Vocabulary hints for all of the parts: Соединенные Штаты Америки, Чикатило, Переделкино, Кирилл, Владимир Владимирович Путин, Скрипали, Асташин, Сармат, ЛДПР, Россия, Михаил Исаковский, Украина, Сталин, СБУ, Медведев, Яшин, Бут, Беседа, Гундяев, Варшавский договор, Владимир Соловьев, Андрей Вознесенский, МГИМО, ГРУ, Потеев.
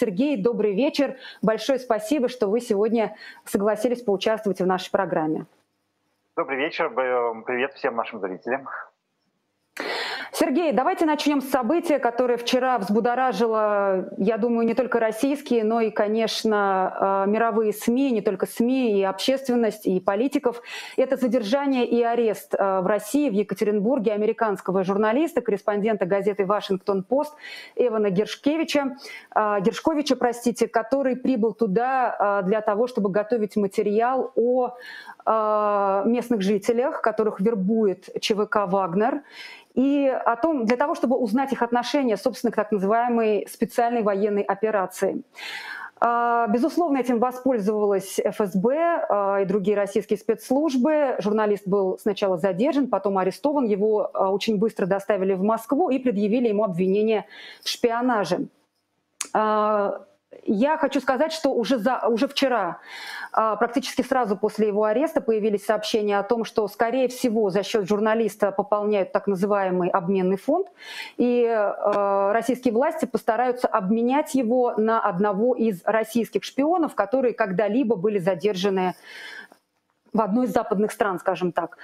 Сергей, добрый вечер. Большое спасибо, что вы сегодня согласились поучаствовать в нашей программе. Добрый вечер. Привет всем нашим зрителям. Сергей, давайте начнем с события, которое вчера взбудоражило, я думаю, не только российские, но и, конечно, мировые СМИ, не только СМИ, и общественность, и политиков. Это задержание и арест в России, в Екатеринбурге, американского журналиста, корреспондента газеты «Вашингтон-Пост» Эвана Гершковича, который прибыл туда для того, чтобы готовить материал о местных жителях, которых вербует ЧВК «Вагнер», и о том, для того, чтобы узнать их отношение, собственно, к так называемой специальной военной операции. Безусловно, этим воспользовалась ФСБ и другие российские спецслужбы. Журналист был сначала задержан, потом арестован, его очень быстро доставили в Москву и предъявили ему обвинение в шпионаже. Я хочу сказать, что уже вчера, практически сразу после его ареста, появились сообщения о том, что, скорее всего, за счет журналиста пополняют так называемый обменный фонд, и российские власти постараются обменять его на одного из российских шпионов, которые когда-либо были задержаны в одной из западных стран, скажем так.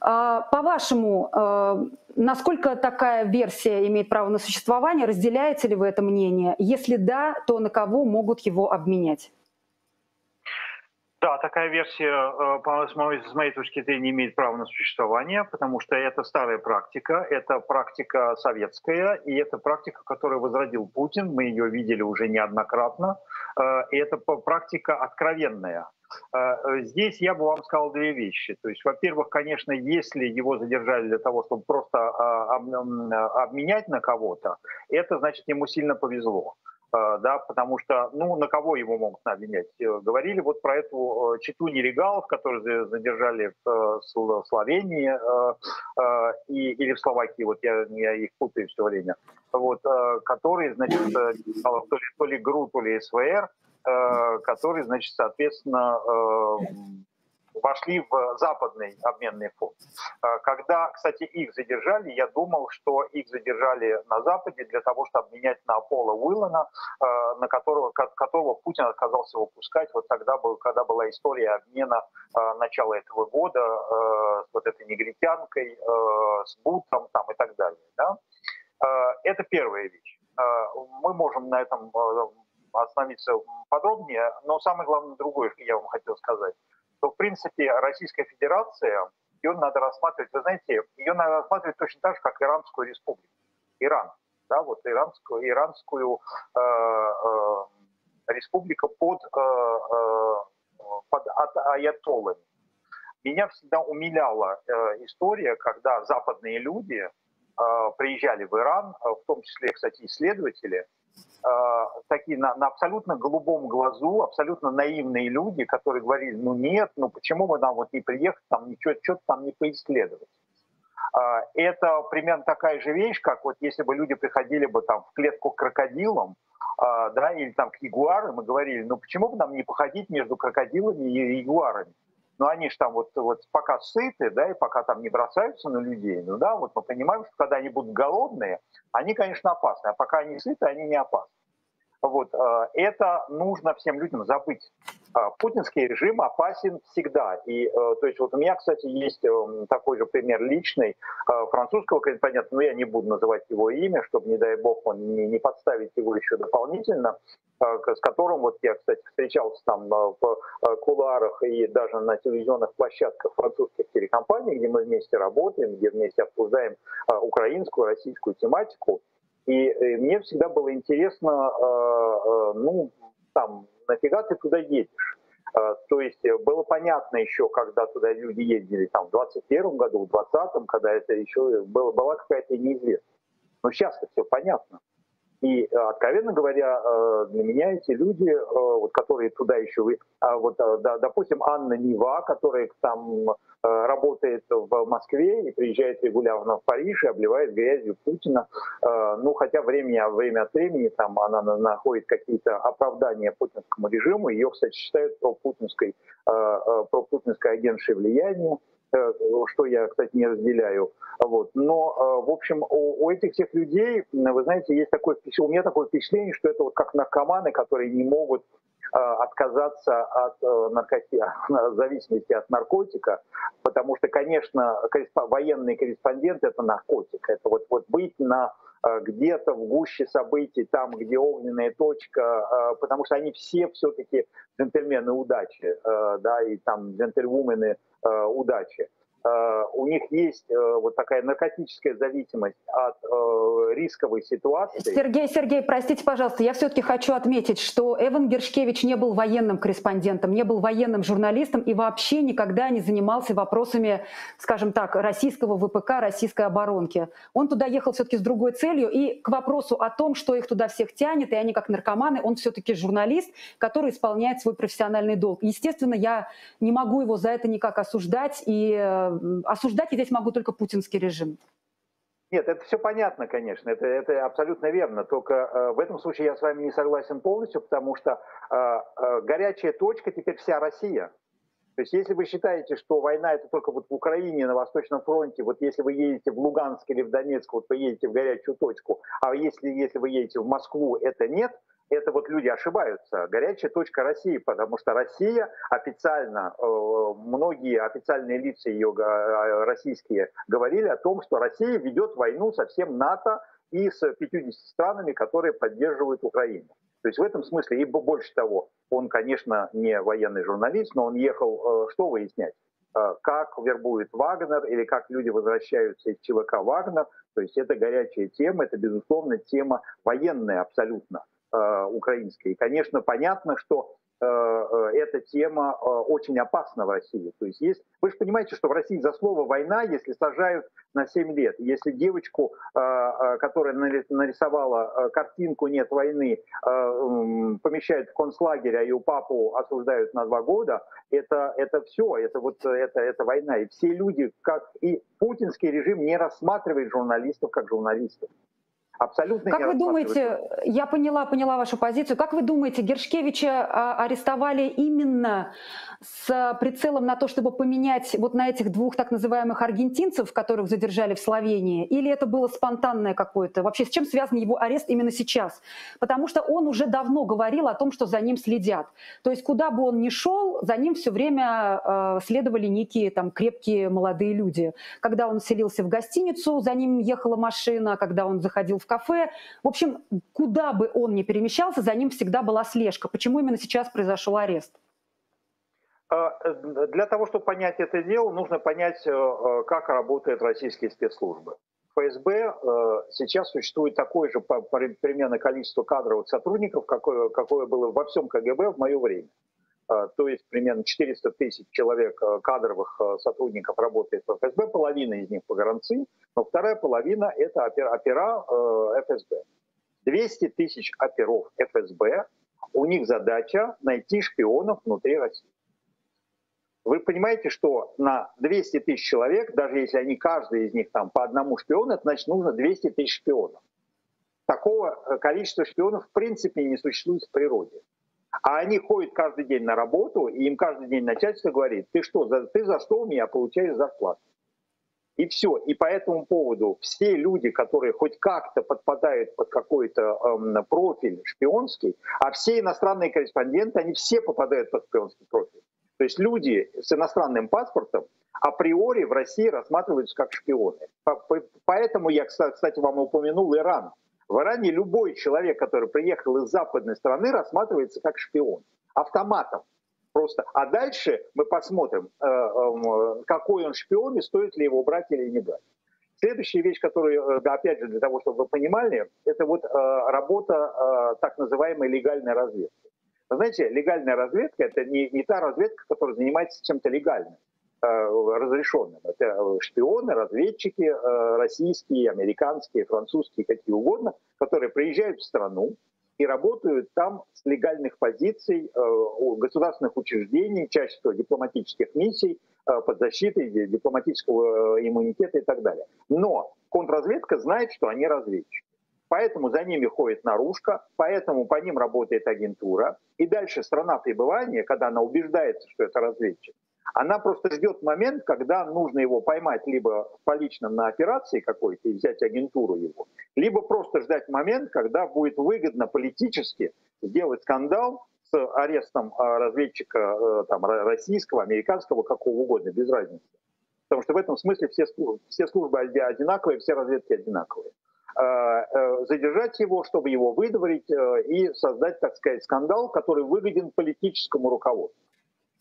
По-вашему, насколько такая версия имеет право на существование? Разделяете ли вы это мнение? Если да, то на кого могут его обменять? Да, такая версия, с моей точки зрения, не имеет права на существование, потому что это старая практика, это практика советская, и это практика, которую возродил Путин, мы ее видели уже неоднократно, и это практика откровенная. Здесь я бы вам сказал две вещи. То есть, во-первых, конечно, если его задержали для того, чтобы просто обменять на кого-то, это значит, ему сильно повезло. Да, потому что, ну, на кого его могут обвинять? Говорили вот про эту чету нелегалов, которые задержали в Словении или в Словакии, вот я их путаю все время, вот, которые, значит, то ли ГРУ, то ли СВР, которые, значит, соответственно, вошли в западный обменный фонд. Когда, кстати, их задержали, я думал, что их задержали на Западе для того, чтобы обменять на Пола Уиллана, которого Путин отказался выпускать. Вот тогда, когда была история обмена начала этого года с вот этой негритянкой, с Бутом там, и так далее. Да? Это первая вещь. Мы можем на этом остановиться подробнее, но самое главное другое, что я вам хотел сказать. То, в принципе, Российская Федерация, ее надо рассматривать, вы знаете, ее надо рассматривать точно так же, как Иранскую республику. Иран, да, вот Иранскую республику под аятоллами. Меня всегда умиляла история, когда западные люди приезжали в Иран, в том числе, кстати, исследователи, такие на абсолютно голубом глазу, абсолютно наивные люди, которые говорили, ну нет, ну почему бы нам вот не приехать, там ничего, что-то там не поисследовать. Это примерно такая же вещь, как вот если бы люди приходили бы там в клетку к крокодилам, да, или там к ягуарам и говорили, ну почему бы нам не походить между крокодилами и ягуарами? Ну они же там вот пока сыты, да, и пока там не бросаются на людей, ну да, вот мы понимаем, что когда они будут голодные, они, конечно, опасны, а пока они сыты, они не опасны. Вот, это нужно всем людям забыть. Путинский режим опасен всегда. И, то есть, вот у меня, кстати, есть такой же пример личный французского корреспондента, но я не буду называть его имя, чтобы, не дай бог, он не подставить его еще дополнительно, с которым вот я, кстати, встречался там в кулуарах и даже на телевизионных площадках французских телекомпаний, где мы вместе работаем, где вместе обсуждаем украинскую, российскую тематику. И мне всегда было интересно, ну, там, нафига ты туда едешь? То есть было понятно еще, когда туда люди ездили, там, в 21 году, в 20-м, когда это еще была какая-то неизвестность. Но сейчас-то все понятно. И, откровенно говоря, для меня эти люди, вот, которые туда еще... Вот, допустим, Анна Нева, которая там работает в Москве и приезжает регулярно в Париж и обливает грязью Путина. Ну, хотя время от времени там она находит какие-то оправдания путинскому режиму. Ее, кстати, считают пропутинской агентшей влияния. что я, кстати, не разделяю. Вот. Но, в общем, у этих всех людей, вы знаете, есть такое, у меня такое впечатление, что это вот как наркоманы, которые не могут отказаться от зависимости от наркотика, потому что, конечно, военный корреспондент — это наркотик. Это вот быть где-то в гуще событий, там, где огненная точка, потому что они все-таки джентльмены удачи, да, и там джентльвумены удачи. У них есть вот такая наркотическая зависимость от рисковой ситуации. Сергей, простите, пожалуйста, я все-таки хочу отметить, что Эван Гершкович не был военным корреспондентом, не был военным журналистом и вообще никогда не занимался вопросами, скажем так, российского ВПК, российской оборонки. Он туда ехал все-таки с другой целью. И к вопросу о том, что их туда всех тянет, и они как наркоманы, он все-таки журналист, который исполняет свой профессиональный долг. Естественно, я не могу его за это никак осуждать, и осуждать я здесь могу только путинский режим. Нет, это все понятно, конечно, это абсолютно верно, только в этом случае я с вами не согласен полностью, потому что горячая точка теперь вся Россия. То есть если вы считаете, что война это только вот в Украине, на Восточном фронте, вот если вы едете в Луганск или в Донецк, вот вы едете в горячую точку, а если вы едете в Москву, это нет, это вот люди ошибаются. Горячая точка России, потому что Россия официально, многие официальные лица ее российские говорили о том, что Россия ведет войну со всем НАТО и с 50 странами, которые поддерживают Украину. То есть в этом смысле, и больше того, он, конечно, не военный журналист, но он ехал, что выяснять? Как вербует Вагнер или как люди возвращаются из ЧВК Вагнер. То есть это горячая тема, это, безусловно, тема военная абсолютно. Украинской. И, конечно, понятно, что эта тема очень опасна в России. То есть, вы же понимаете, что в России за слово «война», если сажают на 7 лет, если девочку, которая нарисовала картинку «Нет войны», помещают в концлагерь, а ее папу осуждают на 2 года, это все, это война. И все люди, как и путинский режим, не рассматривает журналистов как журналистов. Абсолютно. Как вы думаете, я поняла вашу позицию, как вы думаете, Гершкевича арестовали именно с прицелом на то, чтобы поменять вот на этих 2 так называемых аргентинцев, которых задержали в Словении, или это было спонтанное какое-то? Вообще, с чем связан его арест именно сейчас? Потому что он уже давно говорил о том, что за ним следят. То есть куда бы он ни шел, за ним все время следовали некие там крепкие молодые люди. Когда он селился в гостиницу, за ним ехала машина, когда он заходил в кафе. В общем, куда бы он ни перемещался, за ним всегда была слежка. Почему именно сейчас произошел арест? Для того, чтобы понять это дело, нужно понять, как работают российские спецслужбы. В ФСБ сейчас существует такое же примерно количество кадровых сотрудников, какое было во всем КГБ в мое время. То есть примерно 400 тысяч человек кадровых сотрудников работает в ФСБ, половина из них погранцы, но вторая половина – это опера ФСБ. 200 тысяч оперов ФСБ, у них задача найти шпионов внутри России. Вы понимаете, что на 200 тысяч человек, даже если они каждый из них там по одному шпиону, это значит нужно 200 тысяч шпионов. Такого количества шпионов в принципе не существует в природе. А они ходят каждый день на работу, и им каждый день начальство говорит, ты за что у меня получаешь зарплату? И все. И по этому поводу все люди, которые хоть как-то подпадают под какой-то профиль шпионский, а все иностранные корреспонденты, они все попадают под шпионский профиль. То есть люди с иностранным паспортом априори в России рассматриваются как шпионы. Поэтому я, кстати, вам упомянул Иран. В Иране любой человек, который приехал из западной страны, рассматривается как шпион. Автоматом просто. А дальше мы посмотрим, какой он шпион и стоит ли его брать или не брать. Следующая вещь, которую, опять же, для того, чтобы вы понимали, это вот работа так называемой легальной разведки. Вы знаете, легальная разведка – это не та разведка, которая занимается чем-то легальным, разрешенным. Это шпионы, разведчики российские, американские, французские, какие угодно, которые приезжают в страну и работают там с легальных позиций государственных учреждений, чаще всего дипломатических миссий, под защитой дипломатического иммунитета и так далее. Но контрразведка знает, что они разведчики. Поэтому за ними ходит наружка, поэтому по ним работает агентура. И дальше страна пребывания, когда она убеждается, что это разведчик, Она просто ждет момент, когда нужно его поймать либо по личному на операции какой-то и взять агентуру его, либо просто ждать момент, когда будет выгодно политически сделать скандал с арестом разведчика там, российского, американского, какого угодно, без разницы. Потому что в этом смысле все службы одинаковые, все разведки одинаковые. Задержать его, чтобы его выдворить и создать, так сказать, скандал, который выгоден политическому руководству.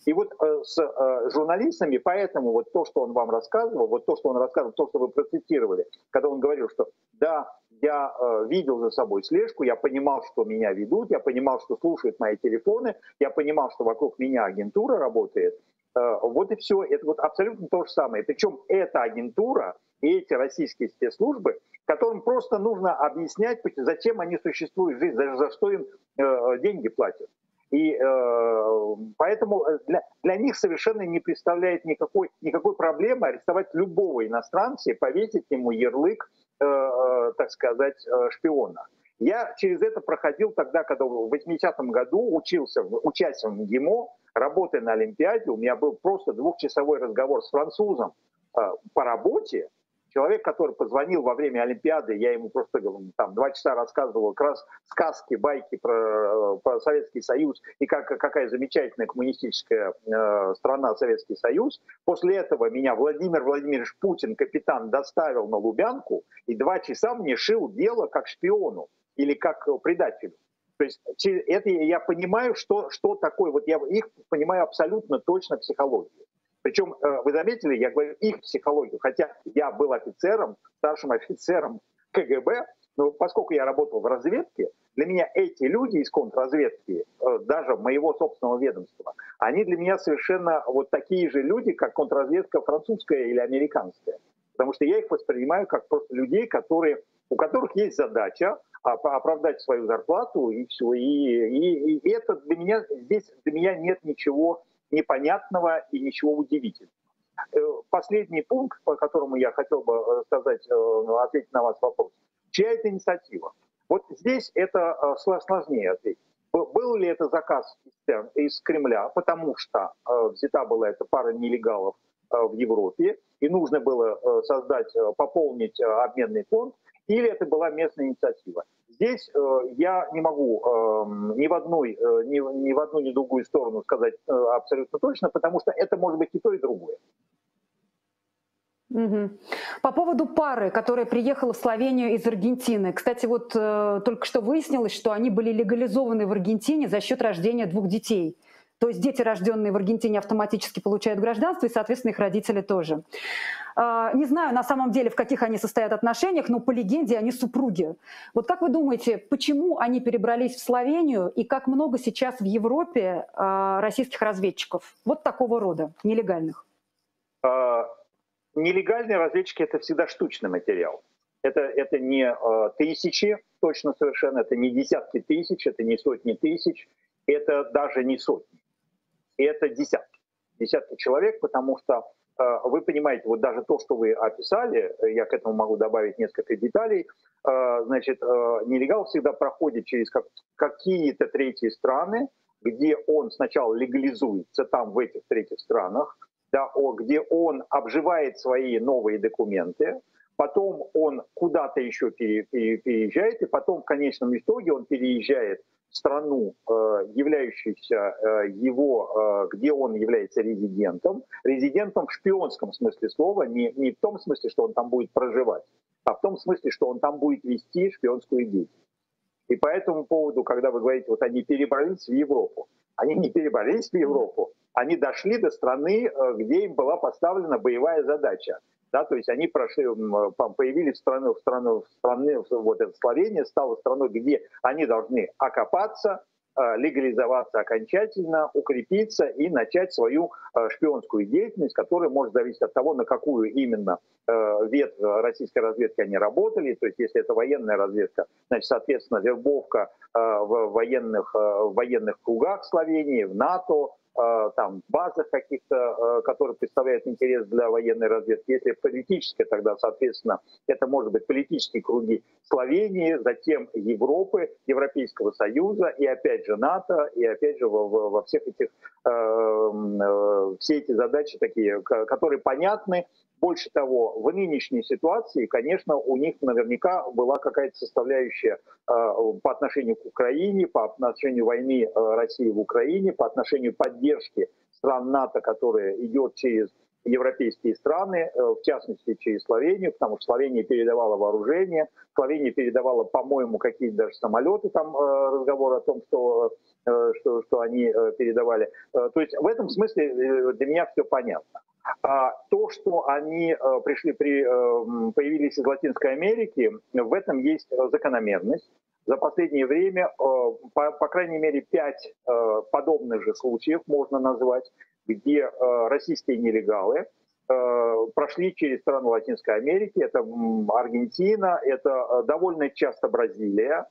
И вот с журналистами, поэтому вот то, что он вам рассказывал, то, что вы процитировали, когда он говорил, что да, я видел за собой слежку, я понимал, что меня ведут, я понимал, что слушают мои телефоны, я понимал, что вокруг меня агентура работает, вот и все, это вот абсолютно то же самое. Причем эта агентура и эти российские спецслужбы, которым просто нужно объяснять, зачем они существуют в жизни, даже за что им деньги платят. И поэтому для них совершенно не представляет никакой проблемы арестовать любого иностранца и повесить ему ярлык, так сказать, шпиона. Я через это проходил тогда, когда в 80-м году учась в МГИМО, работая на Олимпиаде, у меня был просто двухчасовой разговор с французом по работе. Человек, который позвонил во время Олимпиады, я ему просто там 2 часа рассказывал как раз сказки, байки про Советский Союз и какая замечательная коммунистическая страна Советский Союз. После этого меня Владимир Владимирович Путин, капитан, доставил на Лубянку и 2 часа мне шил дело как шпиону или как предателю. То есть это я понимаю, что такое, вот я их понимаю абсолютно точно психологию. Причем, вы заметили, я говорю их психологию, хотя я был офицером, старшим офицером КГБ, но поскольку я работал в разведке, для меня эти люди из контрразведки, даже моего собственного ведомства, они для меня совершенно вот такие же люди, как контрразведка французская или американская. Потому что я их воспринимаю как просто людей, у которых есть задача оправдать свою зарплату и все. И это для меня нет ничего непонятного и ничего удивительного. Последний пункт, по которому я хотел бы ответить на ваш вопрос. Чья это инициатива? Вот здесь это сложнее ответить. Был ли это заказ из Кремля, потому что взята была эта пара нелегалов в Европе, и нужно было пополнить обменный фонд, или это была местная инициатива? Здесь я не могу ни в одну, ни в другую сторону сказать абсолютно точно, потому что это может быть и то, и другое. Угу. По поводу пары, которая приехала в Словению из Аргентины. Кстати, вот только что выяснилось, что они были легализованы в Аргентине за счет рождения 2 детей. То есть дети, рожденные в Аргентине, автоматически получают гражданство, и, соответственно, их родители тоже. Не знаю, на самом деле, в каких они состоят отношениях, но по легенде они супруги. Вот как вы думаете, почему они перебрались в Словению, и как много сейчас в Европе российских разведчиков? Вот такого рода, нелегальных. Нелегальные разведчики – это всегда штучный материал. Это не тысячи, точно совершенно, это не десятки тысяч, это не сотни тысяч, это даже не сотни. Это десятки человек, потому что вы понимаете, вот даже то, что вы описали, я к этому могу добавить несколько деталей, значит, нелегал всегда проходит через какие-то третьи страны, где он сначала легализуется там, в этих третьих странах, да, где он обживает свои новые документы, потом он куда-то еще переезжает, и потом в конечном итоге он переезжает страну, являющуюся его, где он является резидентом в шпионском смысле слова, не в том смысле, что он там будет проживать, а в том смысле, что он там будет вести шпионскую деятельность. И по этому поводу, когда вы говорите, вот они перебрались в Европу, они не перебрались в Европу, они дошли до страны, где им была поставлена боевая задача. Да, то есть они появились в стране, вот эта Словения стала страной, где они должны окопаться, легализоваться окончательно, укрепиться и начать свою шпионскую деятельность, которая может зависеть от того, на какую именно ветвь российской разведки они работали. То есть если это военная разведка, значит, соответственно, вербовка в военных кругах Словении, в НАТО, там, базах каких-то, которые представляют интерес для военной разведки. Если политическая, тогда, соответственно, это может быть политические круги Словении, затем Европы, Европейского Союза, и опять же НАТО, и опять же во всех этих, все эти задачи такие, которые понятны. Больше того, в нынешней ситуации, конечно, у них наверняка была какая-то составляющая по отношению к Украине, по отношению войны России в Украине, по отношению поддержки стран НАТО, которая идет через европейские страны, в частности через Словению, потому что Словения передавала вооружение, Словения передавала, по-моему, какие-то даже самолеты, там разговор о том, что они передавали. То есть в этом смысле для меня все понятно. То, что они появились из Латинской Америки, в этом есть закономерность. За последнее время, по крайней мере, 5 подобных же случаев можно назвать, где российские нелегалы прошли через страну Латинской Америки. Это Аргентина, это довольно часто Бразилия.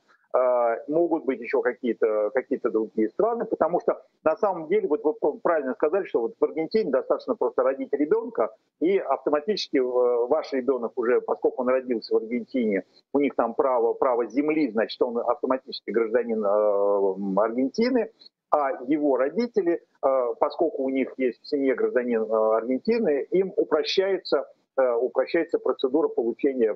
Могут быть еще какие-то другие страны, потому что на самом деле, вот вы правильно сказали, что вот в Аргентине достаточно просто родить ребенка, и автоматически ваш ребенок уже, поскольку он родился в Аргентине, у них там право земли, значит, он автоматически гражданин Аргентины, а его родители, поскольку у них есть в семье гражданин Аргентины, им упрощается процедура получения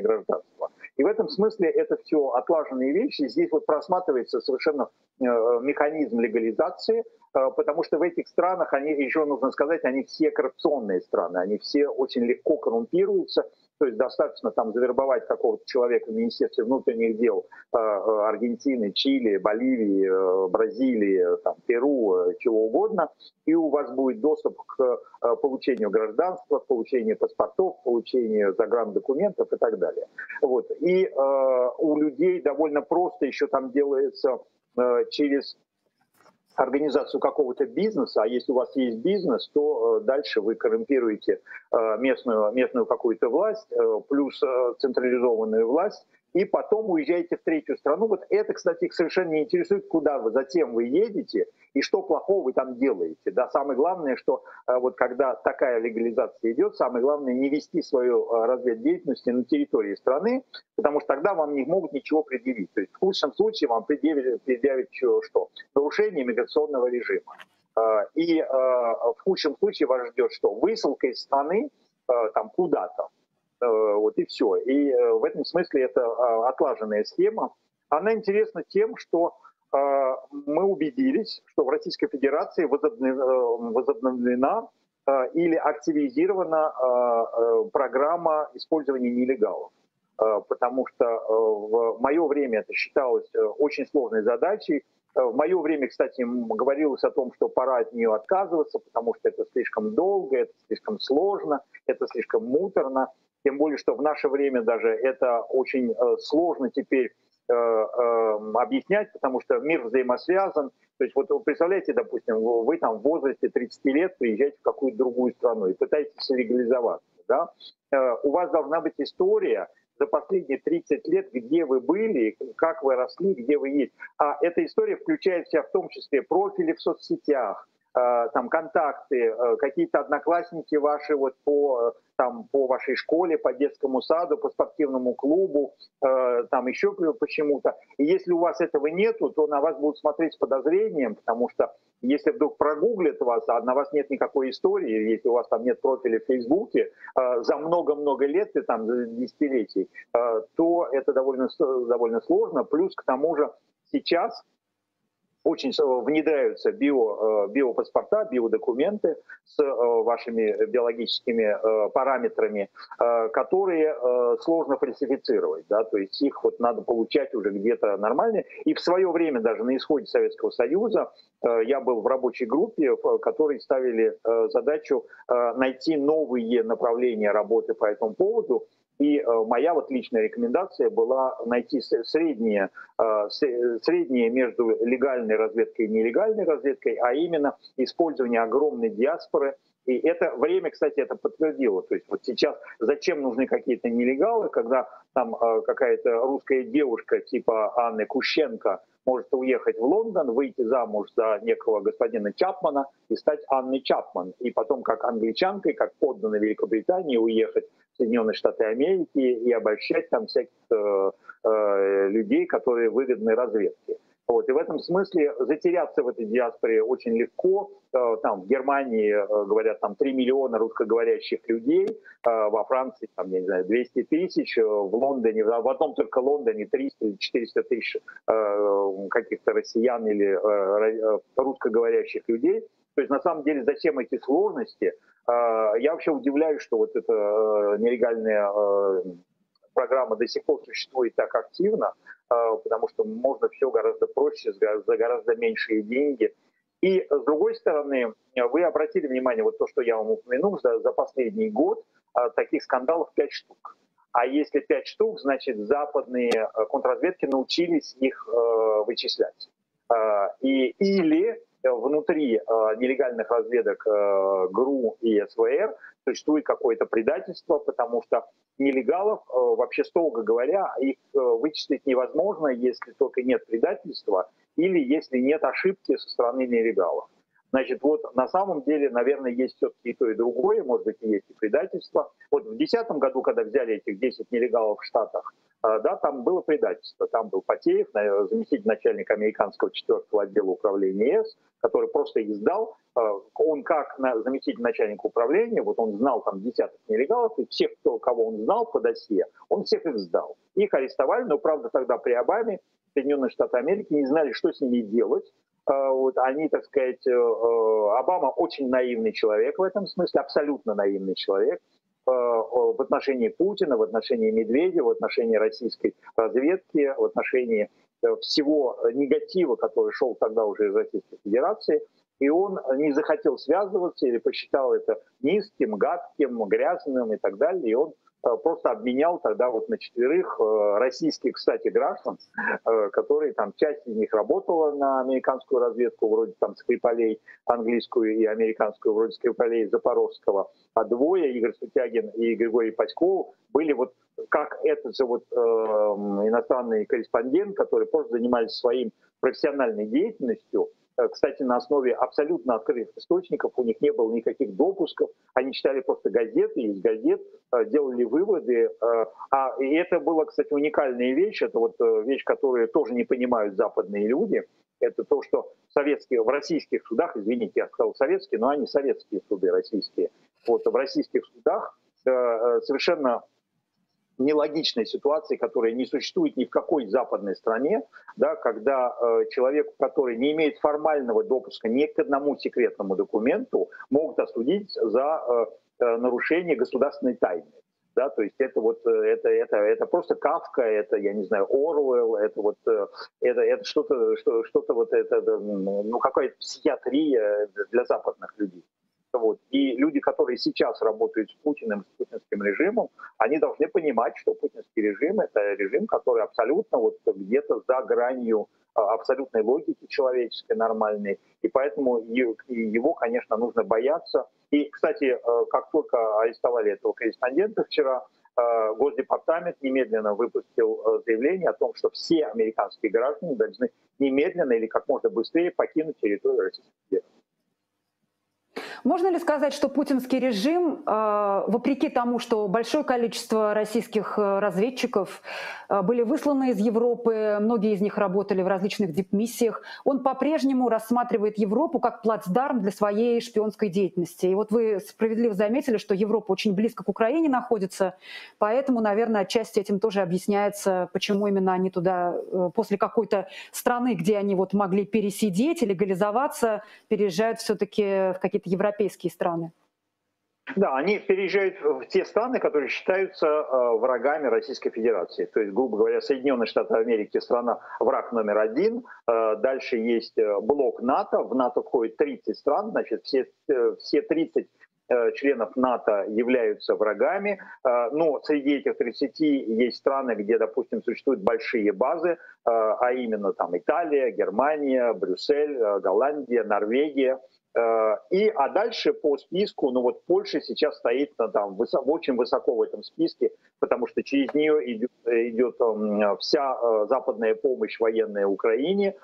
гражданства. И в этом смысле это все отлаженные вещи. Здесь вот просматривается совершенно механизм легализации, потому что в этих странах, они, еще нужно сказать, они все коррупционные страны, они все очень легко коррумпируются. То есть достаточно там завербовать какого-то человека в Министерстве внутренних дел Аргентины, Чили, Боливии, Бразилии, там, Перу, чего угодно, и у вас будет доступ к получению гражданства, к получению паспортов, к получению загранддокументов и так далее. Вот. И у людей довольно просто еще там делается через организацию какого-то бизнеса, а если у вас есть бизнес, то дальше вы коррумпируете местную какую-то власть, плюс централизованную власть, и потом уезжаете в третью страну. Вот это, кстати, их совершенно не интересует, куда вы затем вы едете и что плохого вы там делаете. Да, самое главное, что вот когда такая легализация идет, самое главное не вести свою разведдеятельность на территории страны, потому что тогда вам не могут ничего предъявить. То есть в лучшем случае вам предъявят что? Нарушение миграционного режима. И в худшем случае вас ждет что? Высылка из страны там куда-то. Вот и все. И в этом смысле это отлаженная схема. Она интересна тем, что мы убедились, что в Российской Федерации возобновлена или активизирована программа использования нелегалов. Потому что в мое время это считалось очень сложной задачей. В мое время, кстати, говорилось о том, что пора от нее отказываться, потому что это слишком долго, это слишком сложно, это слишком муторно. Тем более, что в наше время даже это очень сложно теперь объяснять, потому что мир взаимосвязан. То есть, вот вы представляете, допустим, вы там в возрасте 30 лет приезжаете в какую-то другую страну и пытаетесь легализоваться. Да? У вас должна быть история за последние 30 лет, где вы были, как вы росли, где вы есть. А эта история включает в себя в том числе профили в соцсетях, там контакты, какие-то одноклассники ваши вот по вашей школе, по детскому саду, по спортивному клубу, там еще почему-то. И если у вас этого нету, то на вас будут смотреть с подозрением, потому что если вдруг прогуглят вас, а на вас нет никакой истории, если у вас там нет профиля в Фейсбуке за много-много лет, и там за десятилетий, то это довольно сложно. Плюс к тому же сейчас очень внедряются биопаспорта, биодокументы с вашими биологическими параметрами, которые сложно фальсифицировать. Да? То есть их вот надо получать уже где-то нормально. И в свое время, даже на исходе Советского Союза, я был в рабочей группе, в которой ставили задачу найти новые направления работы по этому поводу. И моя вот личная рекомендация была найти среднее между легальной разведкой и нелегальной разведкой, а именно использование огромной диаспоры. И это время, кстати, это подтвердило. То есть вот сейчас зачем нужны какие-то нелегалы, когда там какая-то русская девушка типа Анны Кущенко может уехать в Лондон, выйти замуж за некого господина Чапмана и стать Анной Чапман. И потом как англичанкой, как подданной Великобритании уехать в Соединенные Штаты Америки и обольщать там всяких людей, которые выгодны разведке. Вот. И в этом смысле затеряться в этой диаспоре очень легко. Там в Германии, говорят, там 3 миллиона русскоговорящих людей, во Франции, там, я не знаю, 200 тысяч, в Лондоне, в одном только Лондоне 300 или 400 тысяч каких-то россиян или русскоговорящих людей. То есть на самом деле зачем эти сложности? Я вообще удивляюсь, что вот эта нелегальная программа до сих пор существует так активно, потому что можно все гораздо проще, за гораздо меньшие деньги. И с другой стороны, вы обратили внимание, вот то, что я вам упомянул, за последний год таких скандалов 5 штук. А если 5 штук, значит западные контрразведки научились их вычислять. Или внутри нелегальных разведок ГРУ и СВР существует какое-то предательство, потому что нелегалов, вообще строго говоря, их вычислить невозможно, если только нет предательства или если нет ошибки со стороны нелегалов. Значит, вот на самом деле, наверное, есть все-таки и то, и другое, может быть, и есть и предательство. Вот в 2010 году, когда взяли этих 10 нелегалов в Штатах, да, там было предательство. Там был Потеев, заместитель начальника американского 4-го отдела управления ЕС, который просто их сдал. Он как заместитель начальника управления, вот он знал там десяток нелегалов, и всех, кого он знал по досье, он всех их сдал. Их арестовали, но, правда, тогда при Обаме Соединенные Штаты Америки не знали, что с ними делать. Вот они, так сказать, Обама очень наивный человек в этом смысле, абсолютно наивный человек в отношении Путина, в отношении Медведева, в отношении российской разведки, в отношении всего негатива, который шел тогда уже из Российской Федерации. И он не захотел связываться или посчитал это низким, гадким, грязным и так далее. И он просто обменял тогда вот на 4 российских, кстати, граждан, которые там, часть из них работала на американскую разведку, вроде там Скрипалей, английскую и американскую, вроде Скрипалей Запорожского, а 2, Игорь Сутягин и Григорий Паськов, были вот как этот же вот иностранный корреспондент, которые просто занимались своим профессиональной деятельностью. Кстати, на основе абсолютно открытых источников, у них не было никаких допусков, они читали просто газеты, из газет делали выводы. И это была, кстати, уникальная вещь, это вот вещь, которую тоже не понимают западные люди. Это то, что в российских судах, извините, я сказал советские, но они советские суды российские. Вот в российских судах совершенно нелогичной ситуации, которая не существует ни в какой западной стране, да, когда человеку, который не имеет формального допуска ни к одному секретному документу, могут осудить за нарушение государственной тайны. Да, то есть это просто Кафка, это, я не знаю, Оруэлл, это что-то вот это, ну, какая-то психиатрия для западных людей. Вот. И люди, которые сейчас работают с Путиным, с путинским режимом, они должны понимать, что путинский режим — это режим, который абсолютно вот где-то за гранью абсолютной логики человеческой, нормальной. И поэтому его, конечно, нужно бояться. И, кстати, как только арестовали этого корреспондента вчера, Госдепартамент немедленно выпустил заявление о том, что все американские граждане должны немедленно или как можно быстрее покинуть территорию Российской Федерации. Можно ли сказать, что путинский режим, вопреки тому, что большое количество российских разведчиков были высланы из Европы, многие из них работали в различных дипмиссиях, он по-прежнему рассматривает Европу как плацдарм для своей шпионской деятельности? И вот вы справедливо заметили, что Европа очень близко к Украине находится, поэтому, наверное, отчасти этим тоже объясняется, почему именно они туда, после какой-то страны, где они вот могли пересидеть и легализоваться, переезжают все-таки в какие-то европейские страны. Да, они переезжают в те страны, которые считаются врагами Российской Федерации. То есть, грубо говоря, Соединенные Штаты Америки — страна враг номер 1. Дальше есть блок НАТО. В НАТО входит 30 стран, значит, все 30 членов НАТО являются врагами, но среди этих 30 есть страны, где, допустим, существуют большие базы, а именно там Италия, Германия, Брюссель, Голландия, Норвегия. А дальше по списку, ну вот Польша сейчас стоит там очень высоко в этом списке, потому что через нее идет вся западная помощь военная Украине.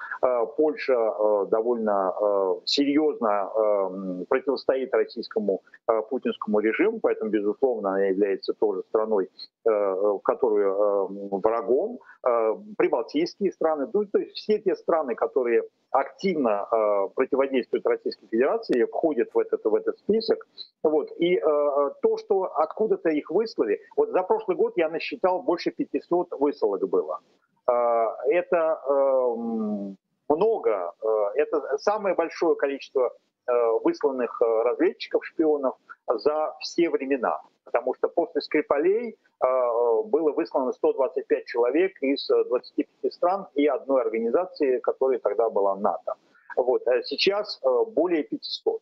Польша довольно серьезно противостоит российскому путинскому режиму, поэтому, безусловно, она является тоже страной, которую врагом. Прибалтийские страны, то есть все те страны, которые активно противодействуют Российской Федерации, входят в этот список. Вот. И то, что откуда-то их выслали, вот за прошлый год я насчитал больше 500 высылок было. Это много, это самое большое количество высланных разведчиков-шпионов за все времена. Потому что после Скрипалей было выслано 125 человек из 25 стран и одной организации, которая тогда была НАТО. Вот. А сейчас более 500.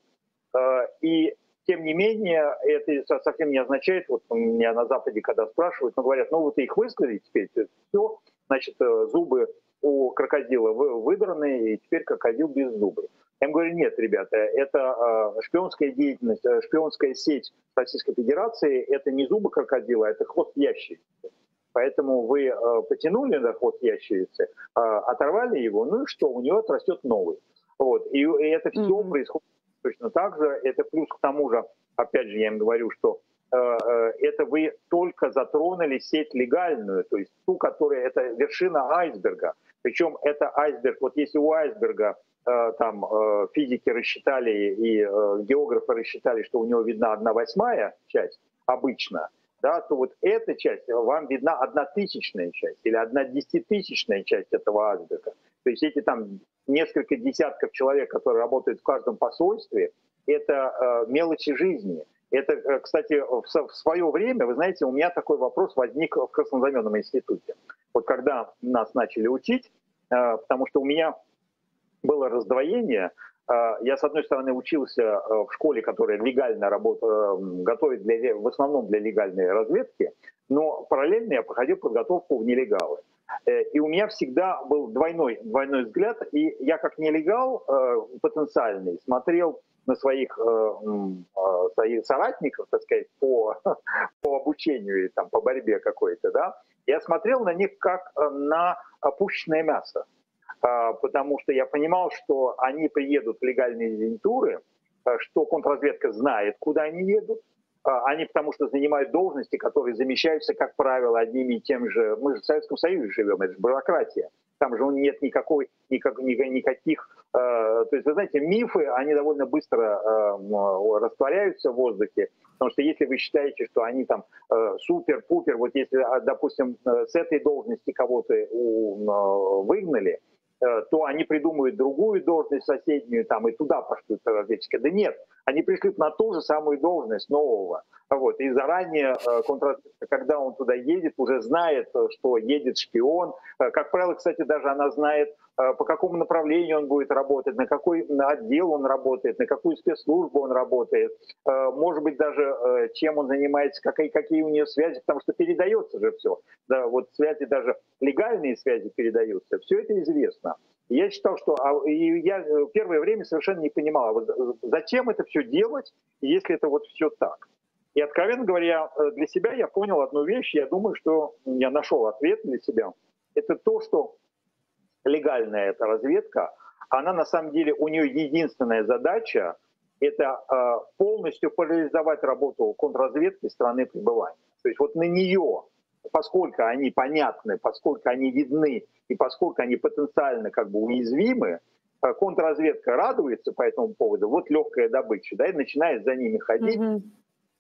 И тем не менее, это совсем не означает, вот меня на Западе когда спрашивают, но говорят, ну вот их выслали теперь, все, значит, зубы у крокодила выдраны, и теперь крокодил без зубы. Я им говорю, нет, ребята, это шпионская деятельность, шпионская сеть Российской Федерации, это не зубы крокодила, это хвост ящерицы. Поэтому вы потянули на хвост ящерицы, оторвали его, ну и что, у него отрастет новый. Вот. И это все происходит точно так же. Это плюс к тому же, опять же, я им говорю, что это вы только затронули сеть легальную, то есть ту, которая, это вершина айсберга. Причем это айсберг, вот если у айсберга там физики рассчитали и географы рассчитали, что у него видна 1/8 часть обычно, да, то вот эта часть, вам видна 1/1000 часть или 1/10 тысячная часть этого айсберга. То есть эти там несколько десятков человек, которые работают в каждом посольстве, это мелочи жизни. Это, кстати, в свое время, вы знаете, у меня такой вопрос возник в краснознаменном институте. Вот когда нас начали учить, потому что у меня было раздвоение. Я, с одной стороны, учился в школе, которая легально готовит в основном для легальной разведки, но параллельно я проходил подготовку в нелегалы. И у меня всегда был двойной взгляд, и я как нелегал потенциальный смотрел на своих соратников, так сказать, по обучению и там, по борьбе какой-то, да, я смотрел на них как на пушечное мясо. Потому что я понимал, что они приедут в легальные агентуры, что контрразведка знает, куда они едут. Они потому что занимают должности, которые замещаются, как правило, одними и тем же. Мы же в Советском Союзе живем, это же бюрократия. Там же нет никаких... То есть, вы знаете, мифы, они довольно быстро растворяются в воздухе. Потому что если вы считаете, что они там супер-пупер, вот если, допустим, с этой должности кого-то выгнали, то они придумают другую должность соседнюю там и туда пошлют разведчика. Да нет, они пришлют на ту же самую должность нового. Вот. И заранее контрразведка, когда он туда едет, уже знает, что едет шпион. Как правило, кстати, даже она знает, по какому направлению он будет работать, на какой отдел он работает, на какую спецслужбу он работает, может быть, даже чем он занимается, какие у нее связи, потому что передается же все. Да, вот связи, даже легальные связи передаются, все это известно. Я считал, что я первое время совершенно не понимал, зачем это все делать, если это вот все так. И, откровенно говоря, для себя я понял одну вещь, я думаю, что я нашел ответ для себя. Это то, что легальная эта разведка, она на самом деле, у нее единственная задача – это полностью парализовать работу контрразведки страны пребывания. То есть вот на нее, поскольку они понятны, поскольку они видны и поскольку они потенциально как бы уязвимы, контрразведка радуется по этому поводу, вот легкая добыча, да, и начинает за ними ходить,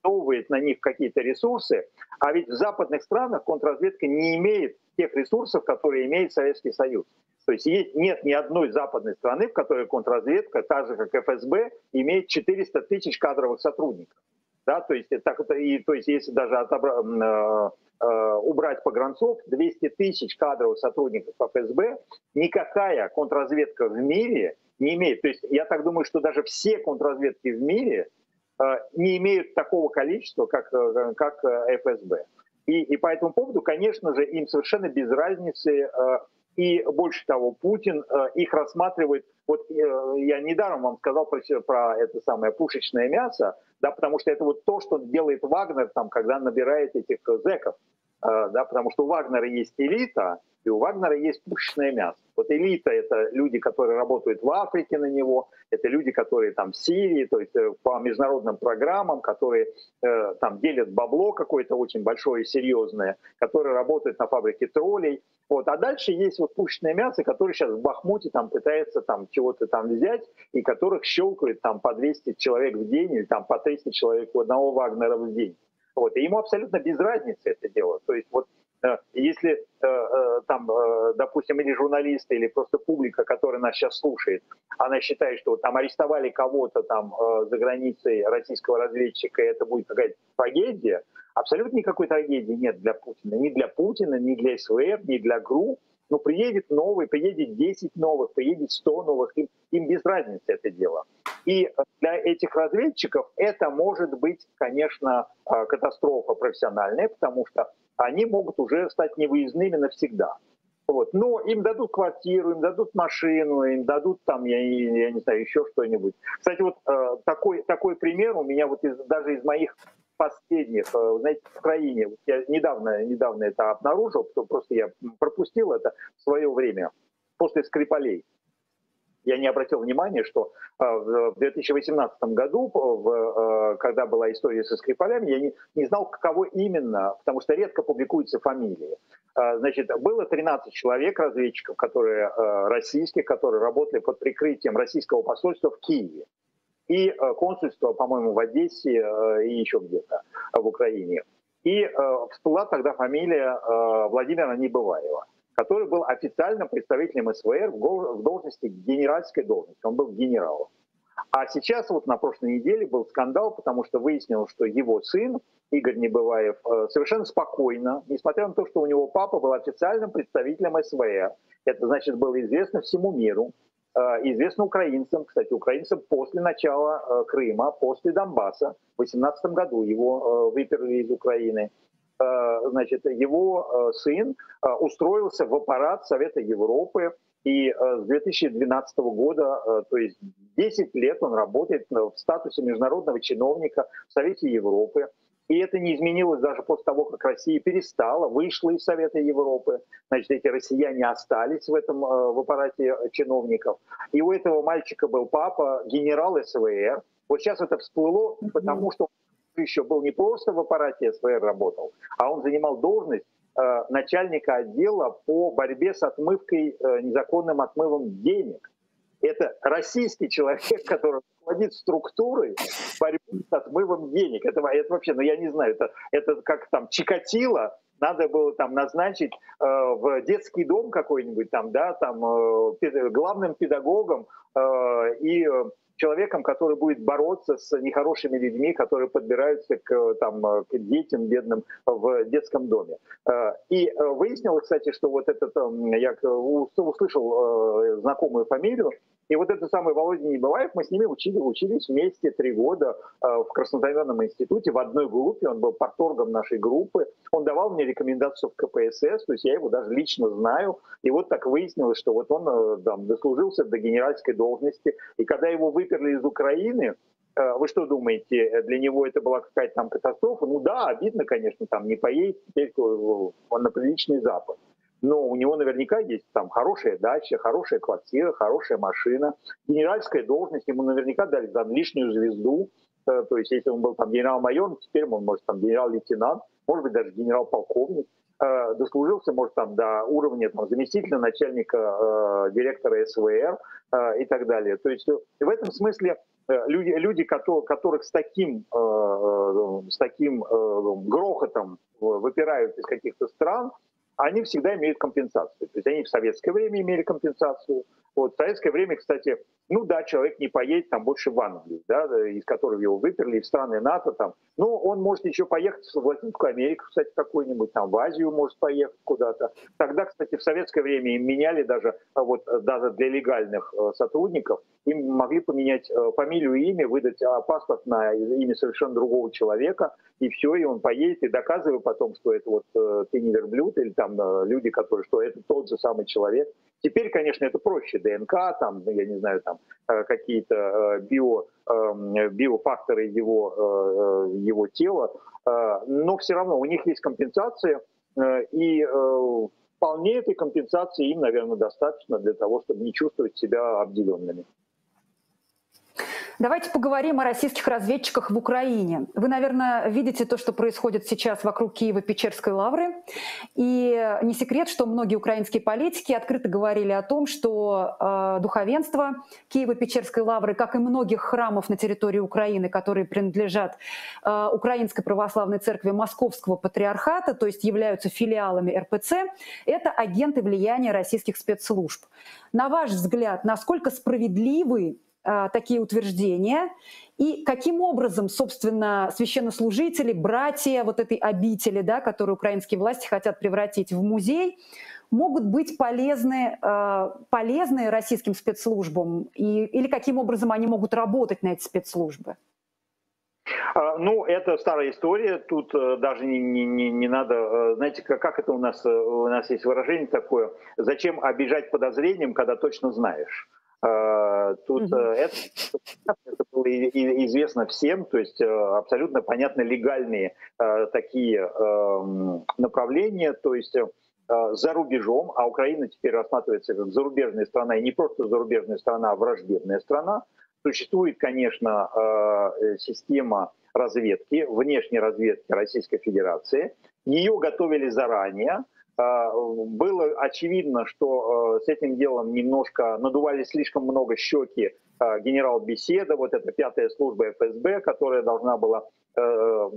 новывает на них какие-то ресурсы, а ведь в западных странах контрразведка не имеет тех ресурсов, которые имеет Советский Союз. То есть нет ни одной западной страны, в которой контрразведка, так же как ФСБ, имеет 400 тысяч кадровых сотрудников. Да, то есть, если даже убрать погранцов, 200 тысяч кадровых сотрудников ФСБ, никакая контрразведка в мире не имеет. То есть я так думаю, что даже все контрразведки в мире не имеют такого количества, как ФСБ. И по этому поводу, конечно же, им совершенно без разницы. И больше того, Путин их рассматривает, вот я недаром вам сказал про это самое пушечное мясо, да, потому что это вот то, что делает Вагнер, там, когда набирает этих зэков, да, потому что у Вагнера есть элита, и у Вагнера есть пушечное мясо. Вот элита — это люди, которые работают в Африке на него, это люди, которые там в Сирии, то есть по международным программам, которые там делят бабло какое-то очень большое и серьезное, которые работают на фабрике троллей. Вот. А дальше есть вот пушечное мясо, которое сейчас в Бахмуте там пытается там чего-то там взять, и которых щелкают там по 200 человек в день или там по 300 человек у одного Вагнера в день. Вот. И ему абсолютно без разницы это дело. То есть вот если там, допустим, или журналисты, или просто публика, которая нас сейчас слушает, она считает, что там арестовали кого-то там за границей российского разведчика, и это будет какая-то трагедия, абсолютно никакой трагедии нет для Путина. Ни для Путина, ни для СВР, ни для ГРУ. Но приедет новый, приедет 10 новых, приедет 100 новых. Им без разницы это дело. И для этих разведчиков это может быть, конечно, катастрофа профессиональная, потому что они могут уже стать невыездными навсегда. Вот. Но им дадут квартиру, им дадут машину, им дадут там, я не знаю, еще что-нибудь. Кстати, вот такой пример у меня вот даже из моих последних, знаете, в Украине, я недавно это обнаружил, просто я пропустил это в свое время, после Скрипалей. Я не обратил внимания, что в 2018 году, когда была история со Скрипалями, я не знал, кого именно, потому что редко публикуются фамилии. Значит, было 13 человек, разведчиков, которые российских, которые работали под прикрытием российского посольства в Киеве. И консульство, по-моему, в Одессе и еще где-то в Украине. И всплыла тогда фамилия Владимира Небываева, который был официальным представителем СВР в должности, генеральской должности. Он был генералом. А сейчас вот на прошлой неделе был скандал, потому что выяснилось, что его сын, Игорь Небываев, совершенно спокойно, несмотря на то, что у него папа был официальным представителем СВР, это значит было известно всему миру, известно украинцам, кстати, украинцам после начала Крыма, после Донбасса, в 2018 году его выперли из Украины. Значит, его сын устроился в аппарат Совета Европы, и с 2012 года, то есть 10 лет он работает в статусе международного чиновника в Совете Европы. И это не изменилось даже после того, как Россия перестала, вышла из Совета Европы. Значит, эти россияне остались в аппарате чиновников. И у этого мальчика был папа, генерал СВР. Вот сейчас это всплыло, потому что еще был не просто в аппарате СВР работал, а он занимал должность начальника отдела по борьбе с отмывкой, незаконным отмывом денег. Это российский человек, который руководит структурой борьбы с отмывом денег. Это вообще, ну я не знаю, это как там Чикатило надо было там назначить в детский дом какой-нибудь там, да, там главным педагогом и человеком, который будет бороться с нехорошими людьми, которые подбираются к детям бедным в детском доме. И выяснилось, кстати, что вот этот, я услышал знакомую фамилию, и вот этот самый Володя Небываев, мы с ними учились вместе 3 года в Краснодарном институте, в одной группе, он был парторгом нашей группы, он давал мне рекомендацию в КПСС, то есть я его даже лично знаю, и вот так выяснилось, что вот он там дослужился до генеральской должности, и когда его выперли из Украины, вы что думаете, для него это была какая-то там катастрофа? Ну да, обидно, конечно, там не поедет теперь он на приличный Запад. Но у него наверняка есть там хорошая дача, хорошая квартира, хорошая машина. Генеральская должность, ему наверняка дали там лишнюю звезду. То есть если он был там генерал-майор, теперь он может там генерал-лейтенант, может быть даже генерал-полковник. Дослужился, может, там до уровня там, заместителя начальника, директора СВР и так далее. То есть в этом смысле люди, которых с таким грохотом выпирают из каких-то стран, они всегда имеют компенсацию. То есть они в советское время имели компенсацию, Вот в советское время, кстати, ну да, человек не поедет там больше в Англию, да, из которой его выперли, в страны НАТО там. Ну, он может еще поехать в Латинскую Америку, кстати, какую-нибудь, там в Азию может поехать куда-то. Тогда, кстати, в советское время им меняли даже, вот, даже для легальных сотрудников, им могли поменять фамилию и имя, выдать паспорт на имя совершенно другого человека, и все, и он поедет, и доказывая потом, что это вот ты не верблюд, или там люди, которые, что это тот же самый человек. Теперь, конечно, это проще, ДНК, там, я не знаю, там какие-то биофакторы его тела, но все равно у них есть компенсация, и вполне этой компенсации им, наверное, достаточно для того, чтобы не чувствовать себя обделенными. Давайте поговорим о российских разведчиках в Украине. Вы, наверное, видите то, что происходит сейчас вокруг Киево-Печерской лавры. И не секрет, что многие украинские политики открыто говорили о том, что духовенство Киево-Печерской лавры, как и многих храмов на территории Украины, которые принадлежат Украинской Православной Церкви Московского Патриархата, то есть являются филиалами РПЦ, это агенты влияния российских спецслужб. На ваш взгляд, насколько справедливы такие утверждения, и каким образом, собственно, священнослужители, братья вот этой обители, да, которую украинские власти хотят превратить в музей, могут быть полезны российским спецслужбам, или каким образом они могут работать на эти спецслужбы? Ну, это старая история, тут даже не надо, знаете, как это у нас есть выражение такое, зачем обижать подозрением, когда точно знаешь? Тут это было известно всем, то есть абсолютно понятно легальные такие направления, то есть за рубежом, а Украина теперь рассматривается как зарубежная страна, и не просто зарубежная страна, а враждебная страна. Существует, конечно, система разведки, внешней разведки Российской Федерации, ее готовили заранее. Было очевидно, что с этим делом немножко надували слишком много щеки генерал Беседа, вот эта пятая служба ФСБ, которая должна была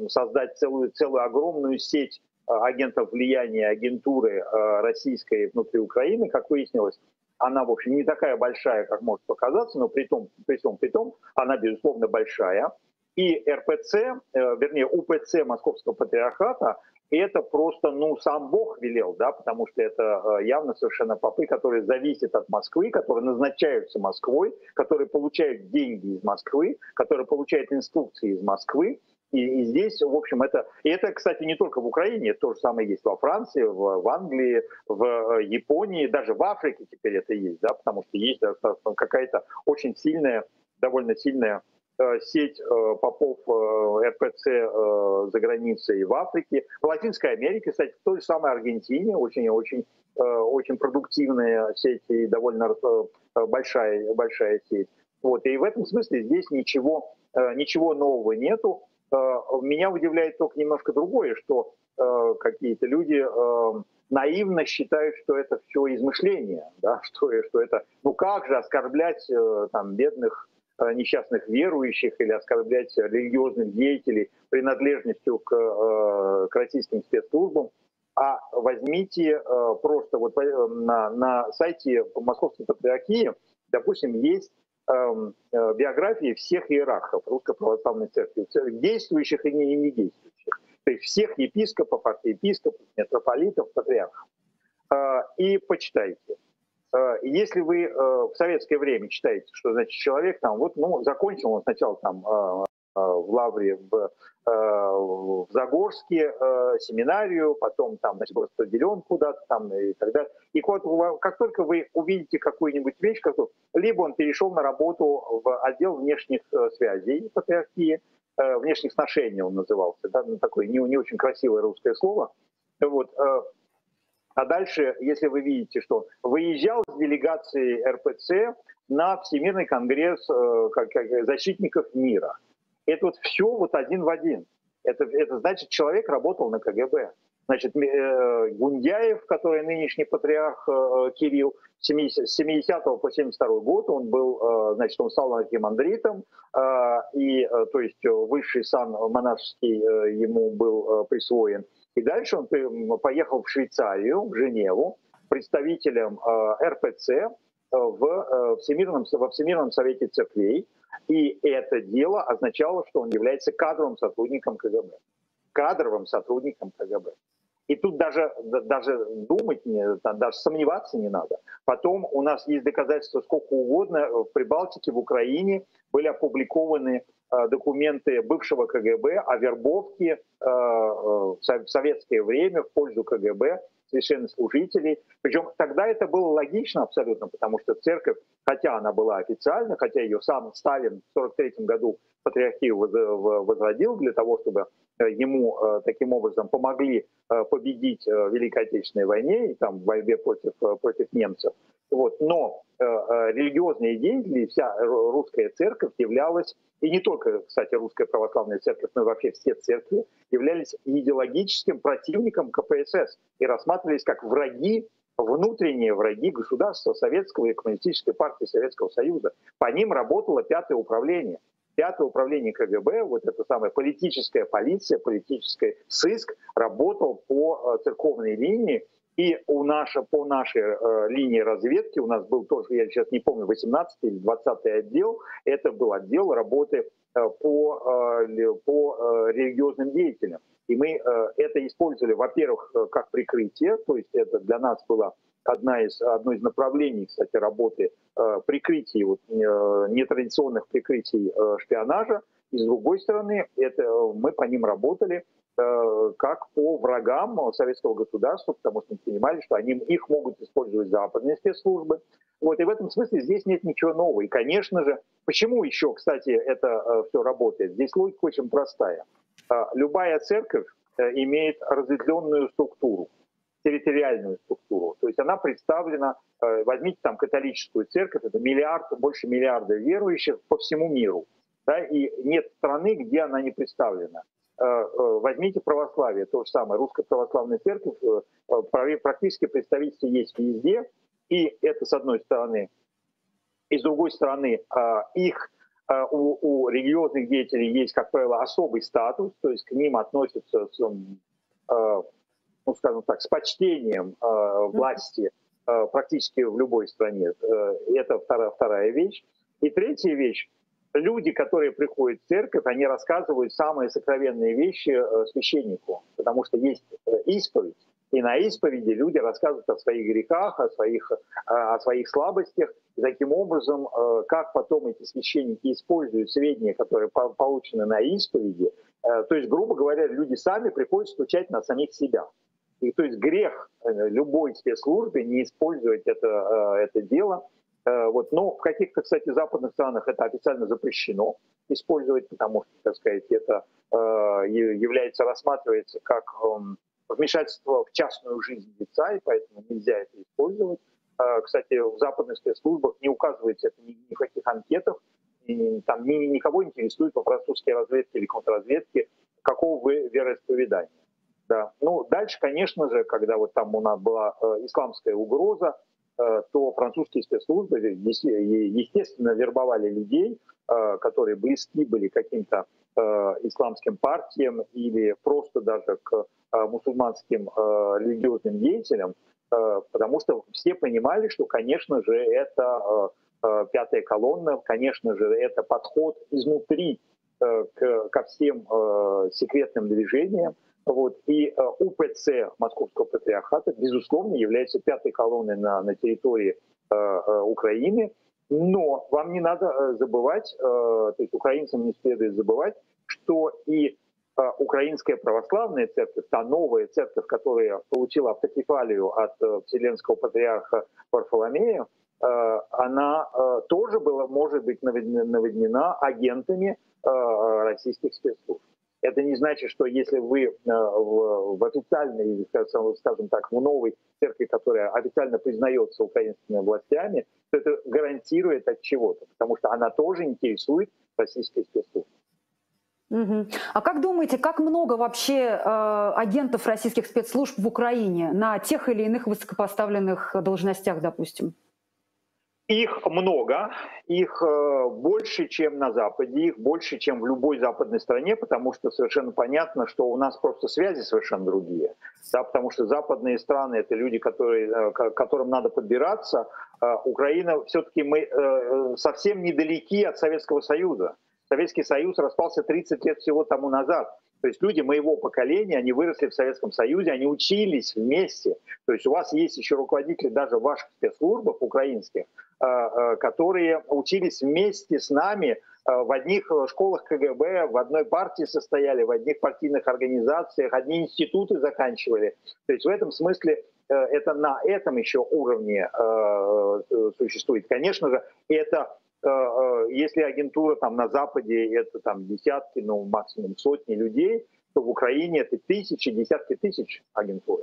создать целую огромную сеть агентов влияния, агентуры российской внутри Украины, как выяснилось. Она, в общем, не такая большая, как может показаться, но при том она, безусловно, большая. И РПЦ, вернее, УПЦ Московского Патриархата, и это просто, ну, сам Бог велел, да, потому что это явно совершенно попы, которые зависят от Москвы, которые назначаются Москвой, которые получают деньги из Москвы, которые получают инструкции из Москвы. И здесь, в общем, это, кстати, не только в Украине, то же самое есть во Франции, в Англии, в Японии, даже в Африке теперь это есть, да, потому что есть какая-то очень сильная, довольно сильная сеть попов РПЦ за границей в Африке, в Латинской Америке, кстати, в той же самой Аргентине, очень продуктивная сеть и довольно большая сеть. Вот. И в этом смысле здесь ничего нового нету. Меня удивляет только немножко другое, что какие-то люди наивно считают, что это все измышление, да? что это, ну как же оскорблять там бедных несчастных верующих или оскорблять религиозных деятелей принадлежностью к российским спецслужбам, а возьмите просто вот на сайте Московской Патриархии, допустим, есть биографии всех иерархов Русской Православной Церкви, действующих и недействующих, то есть всех епископов, архиепископов, митрополитов, патриархов. И почитайте. Если вы в советское время читаете, что значит человек там вот, ну, закончил он сначала там в Лавре, в Загорске семинарию, потом там, значит, был распределен куда-то там и так далее. И как только вы увидите какую-нибудь вещь, либо он перешел на работу в отдел внешних связей патриархии, внешних сношений он назывался, да, такое не очень красивое русское слово, вот. А дальше, если вы видите, что выезжал с делегацией РПЦ на Всемирный конгресс защитников мира. Это вот все вот один в один. Это значит, человек работал на КГБ. Значит, Гундяев, который нынешний патриарх Кирилл, с 70 по 72 год он был, значит, он стал архимандритом, и, то есть, высший сан монашеский ему был присвоен. И дальше он поехал в Швейцарию, в Женеву, представителем РПЦ, во Всемирном Совете Церквей, и это дело означало, что он является кадровым сотрудником КГБ. Кадровым сотрудником КГБ. И тут даже думать, даже сомневаться не надо. Потом у нас есть доказательства сколько угодно. В Прибалтике, в Украине были опубликованы документы бывшего КГБ о вербовке в советское время в пользу КГБ священнослужителей. Причем тогда это было логично абсолютно, потому что церковь, хотя она была официально, хотя ее сам Сталин в 1943 году патриархию возродил для того, чтобы ему таким образом помогли победить в Великой Отечественной войне и там в борьбе против немцев. Вот. Но религиозные деятели, вся русская церковь являлась, и не только, кстати, русская православная церковь, но и вообще все церкви, являлись идеологическим противником КПСС и рассматривались как враги, внутренние враги государства Советского и Коммунистической партии Советского Союза. По ним работало Пятое управление. Пятое управление КГБ, вот эта самая политическая полиция, политический сыск, работал по церковной линии. И по нашей линии разведки у нас был тоже, я сейчас не помню, 18 или 20 отдел. Это был отдел работы по религиозным деятелям. И мы это использовали, во-первых, как прикрытие, то есть это для нас было одно из направлений, кстати, работы прикрытий, вот, нетрадиционных прикрытий шпионажа. И с другой стороны, мы по ним работали как по врагам советского государства, потому что мы понимали, что их могут использовать западные спецслужбы. Вот, и в этом смысле здесь нет ничего нового. И, конечно же, почему еще, кстати, это все работает? Здесь логика очень простая. Любая церковь имеет разветвленную структуру, территориальную структуру. То есть она представлена, возьмите там католическую церковь, это больше миллиарда верующих по всему миру. Да, и нет страны, где она не представлена. Возьмите православие, то же самое. Русская православная церковь, практически представительство есть везде. И это с одной стороны. И с другой стороны, у религиозных деятелей есть, как правило, особый статус, то есть к ним относятся ну, скажем так, с почтением власти практически в любой стране. Это вторая вещь. И третья вещь. Люди, которые приходят в церковь, они рассказывают самые сокровенные вещи священнику, потому что есть исповедь. И на исповеди люди рассказывают о своих грехах, о своих слабостях. И таким образом, как потом эти священники используют сведения, которые получены на исповеди, то есть, грубо говоря, люди сами приходят стучать на самих себя. И то есть грех любой спецслужбы не использовать это дело. Вот. Но в каких-то, кстати, западных странах это официально запрещено использовать, потому что, так сказать, это рассматривается как вмешательство в частную жизнь лица, и поэтому нельзя это использовать. Кстати, в западных спецслужбах не указывается это ни в каких анкетах, и там никого интересует по французской разведке или контрразведке, какого вы вероисповедания. Да. Ну, дальше, конечно же, когда вот там у нас была исламская угроза, то французские спецслужбы, естественно, вербовали людей, которые близки были к каким-то исламским партиям или просто даже к мусульманским религиозным деятелям, потому что все понимали, что, конечно же, это пятая колонна, конечно же, это подход изнутри ко всем секретным движениям. Вот. И УПЦ Московского Патриархата, безусловно, является пятой колонной на территории Украины. Но вам не надо забывать, то есть украинцам не следует забывать, что и Украинская Православная Церковь, та новая церковь, которая получила автокефалию от Вселенского Патриарха Варфоломея, она тоже была, может быть, наводнена агентами российских спецслужб. Это не значит, что если вы в официальной, скажем так, в новой церкви, которая официально признается украинскими властями, то это гарантирует от чего-то, потому что она тоже интересует российские спецслужбы. Угу. А как думаете, как много вообще агентов российских спецслужб в Украине на тех или иных высокопоставленных должностях, допустим? Их много, их больше, чем на Западе, их больше, чем в любой западной стране, потому что совершенно понятно, что у нас просто связи совершенно другие. Да, потому что западные страны — это люди, которым надо подбираться. Украина, все-таки мы совсем недалеки от Советского Союза. Советский Союз распался 30 лет всего тому назад. То есть люди моего поколения, они выросли в Советском Союзе, они учились вместе. То есть у вас есть еще руководители даже ваших спецслужбов украинских, которые учились вместе с нами в одних школах КГБ, в одной партии состояли, в одних партийных организациях, одни институты заканчивали. То есть в этом смысле это на этом еще уровне существует. Конечно же, это... Если агентура там на Западе — это там десятки, ну максимум сотни людей, то в Украине это тысячи, десятки тысяч агентур.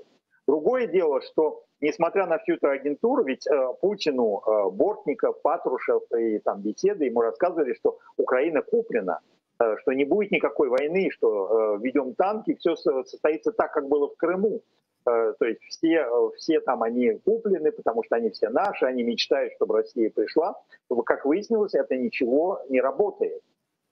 Другое дело, что несмотря на всю эту агентуру, ведь Путину, Бортников, Патрушев и там Беседа ему рассказывали, что Украина куплена, что не будет никакой войны, что ведем танки, все состоится так, как было в Крыму. То есть все там они куплены, потому что они все наши, они мечтают, чтобы Россия пришла. Как выяснилось, это ничего не работает.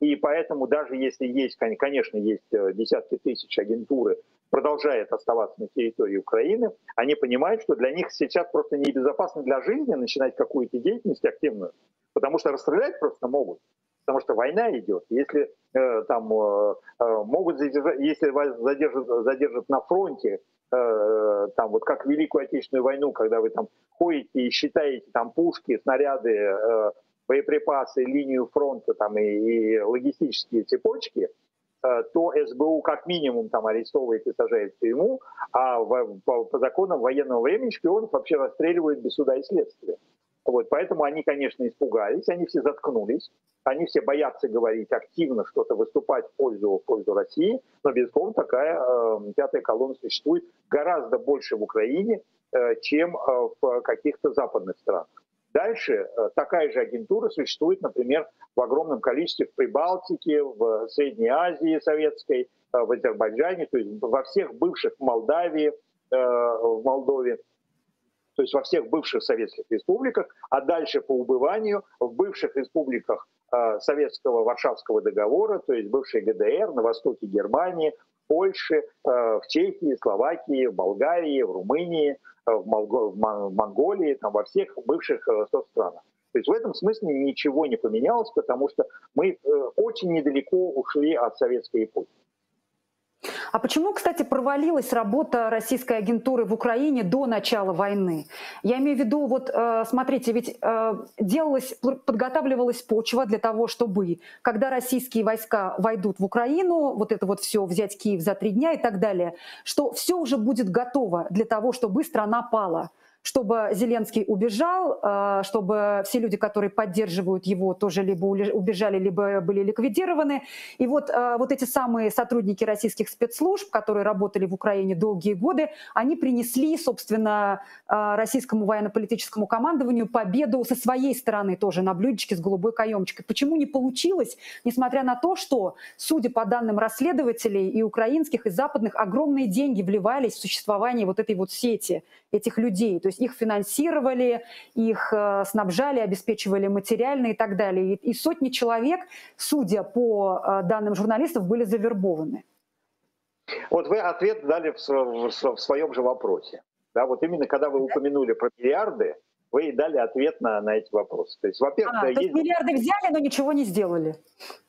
И поэтому даже если есть, конечно, есть десятки тысяч агентуры, продолжает оставаться на территории Украины, они понимают, что для них сейчас просто небезопасно для жизни начинать какую-то деятельность активную, потому что расстрелять просто могут. Потому что война идет. Если могут задержать, если вас задержат на фронте, там вот как Великую Отечественную войну, когда вы там ходите и считаете там пушки, снаряды, боеприпасы, линию фронта там и логистические цепочки, то СБУ как минимум там арестовывает и сажает в тюрьму, а по законам военного времени шпионов вообще расстреливают без суда и следствия. Вот, поэтому они, конечно, испугались, они все заткнулись, они все боятся говорить активно, что-то выступать в пользу России, но, безусловно, такая пятая колонна существует гораздо больше в Украине, чем в каких-то западных странах. Дальше такая же агентура существует, например, в огромном количестве в Прибалтике, в Средней Азии советской, в Азербайджане, то есть во всех бывших в Молдове. То есть во всех бывших советских республиках, а дальше по убыванию в бывших республиках советского Варшавского договора, то есть бывшей ГДР, на востоке Германии, Польши, в Чехии, Словакии, в Болгарии, в Румынии, в Монголии, там, во всех бывших странах. То есть в этом смысле ничего не поменялось, потому что мы очень недалеко ушли от советской эпохи. А почему, кстати, провалилась работа российской агентуры в Украине до начала войны? Я имею в виду, вот смотрите, ведь подготавливалась почва для того, чтобы, когда российские войска войдут в Украину, вот это вот все, взять Киев за 3 дня и так далее, что все уже будет готово для того, чтобы страна пала. Чтобы Зеленский убежал, чтобы все люди, которые поддерживают его, тоже либо убежали, либо были ликвидированы. И вот эти самые сотрудники российских спецслужб, которые работали в Украине долгие годы, они принесли, собственно, российскому военно-политическому командованию победу со своей стороны тоже на блюдечке с голубой каемочкой. Почему не получилось, несмотря на то, что, судя по данным расследователей и украинских, и западных, огромные деньги вливались в существование вот этой вот сети этих людей? То есть их финансировали, их снабжали, обеспечивали материально и так далее. И сотни человек, судя по данным журналистов, были завербованы. Вот вы ответ дали в своем же вопросе. Да, вот именно когда вы упомянули про миллиарды, вы дали ответ на эти вопросы. То есть, во-первых, есть... миллиарды взяли, но ничего не сделали.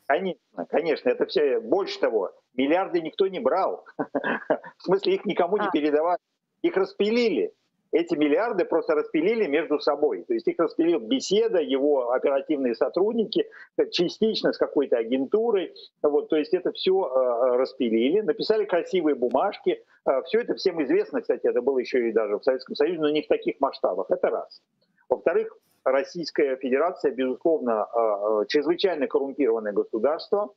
Конечно, конечно, это все. Больше того, миллиарды никто не брал. В смысле, их никому не передавали. Их распилили. Эти миллиарды просто распилили между собой. То есть их распилил Беседа, его оперативные сотрудники, частично с какой-то агентурой. Вот, то есть это все распилили, написали красивые бумажки. Все это всем известно, кстати, это было еще и даже в Советском Союзе, но не в таких масштабах. Это раз. Во-вторых, Российская Федерация, безусловно, чрезвычайно коррумпированное государство.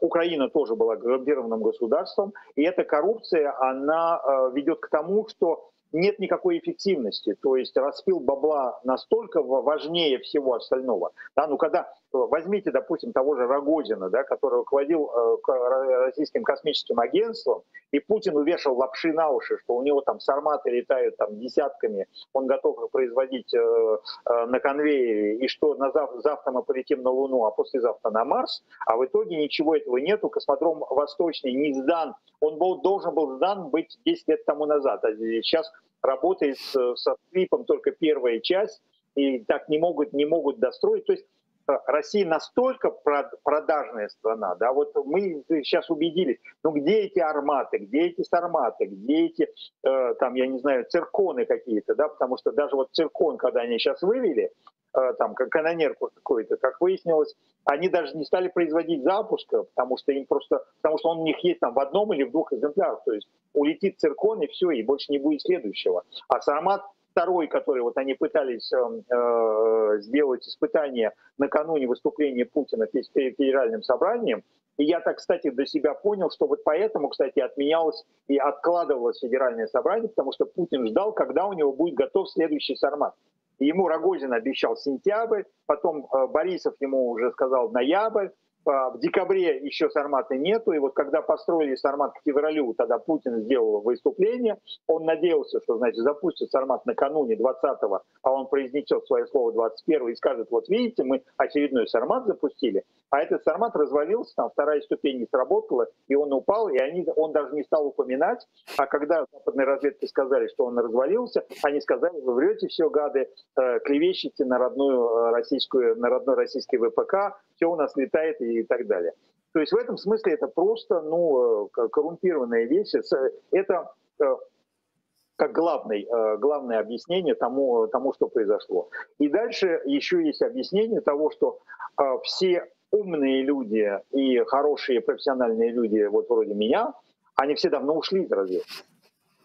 Украина тоже была коррумпированным государством. И эта коррупция, она ведет к тому, что нет никакой эффективности. То есть распил бабла настолько важнее всего остального. Да, ну когда возьмите, допустим, того же Рогозина, да, который руководил Российским космическим агентством, и Путин увешал лапши на уши, что у него там сарматы летают там десятками, он готов их производить на конвейере, и что завтра мы полетим на Луну, а послезавтра на Марс, а в итоге ничего этого нету, космодром Восточный не сдан, он должен был сдан быть 10 лет тому назад, а сейчас работает со скрипом только первая часть, и так не могут достроить. То есть Россия настолько продажная страна, да, вот мы сейчас убедились, ну где эти арматы, где эти сарматы, где эти, там, я не знаю, цирконы какие-то, да, потому что даже вот циркон, когда они сейчас вывели, там, как канонерку какую-то, как выяснилось, они даже не стали производить запуска, потому что он у них есть там в одном или в двух экземплярах, то есть улетит циркон и все, и больше не будет следующего. А сармат второй, который вот они пытались сделать испытание накануне выступления Путина перед федеральным собранием, и я так, кстати, до себя понял, что вот поэтому, кстати, отменялось и откладывалось федеральное собрание, потому что Путин ждал, когда у него будет готов следующий сармат. И ему Рогозин обещал сентябрь, потом Борисов ему уже сказал ноябрь, в декабре еще сарматы нету, и вот когда построили сармат к февралю, тогда Путин сделал выступление, он надеялся, что, значит, запустит сармат накануне 20-го, а он произнесет свое слово 21-го и скажет, вот видите, мы очередной сармат запустили, а этот сармат развалился, там вторая ступень не сработала, и он упал, и он даже не стал упоминать, а когда западные разведки сказали, что он развалился, они сказали, вы врете все, гады, клевещите на родной российский ВПК, все у нас летает и так далее. То есть в этом смысле это просто, ну, коррумпированные вещи. Это как главное объяснение тому, что произошло. И дальше еще есть объяснение того, что все умные люди и хорошие профессиональные люди, вот вроде меня, они все давно ушли из разведки.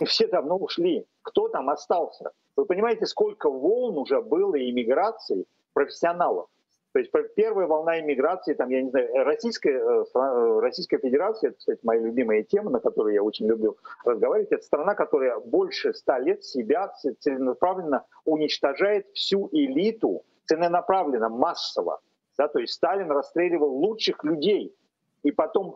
Все давно ушли. Кто там остался? Вы понимаете, сколько волн уже было иммиграции профессионалов? То есть первая волна иммиграции, там, я не знаю, Российская Федерация, это, кстати, моя любимая тема, на которую я очень люблю разговаривать, это страна, которая больше 100 лет себя целенаправленно уничтожает всю элиту, целенаправленно, массово. Да, то есть Сталин расстреливал лучших людей, и потом,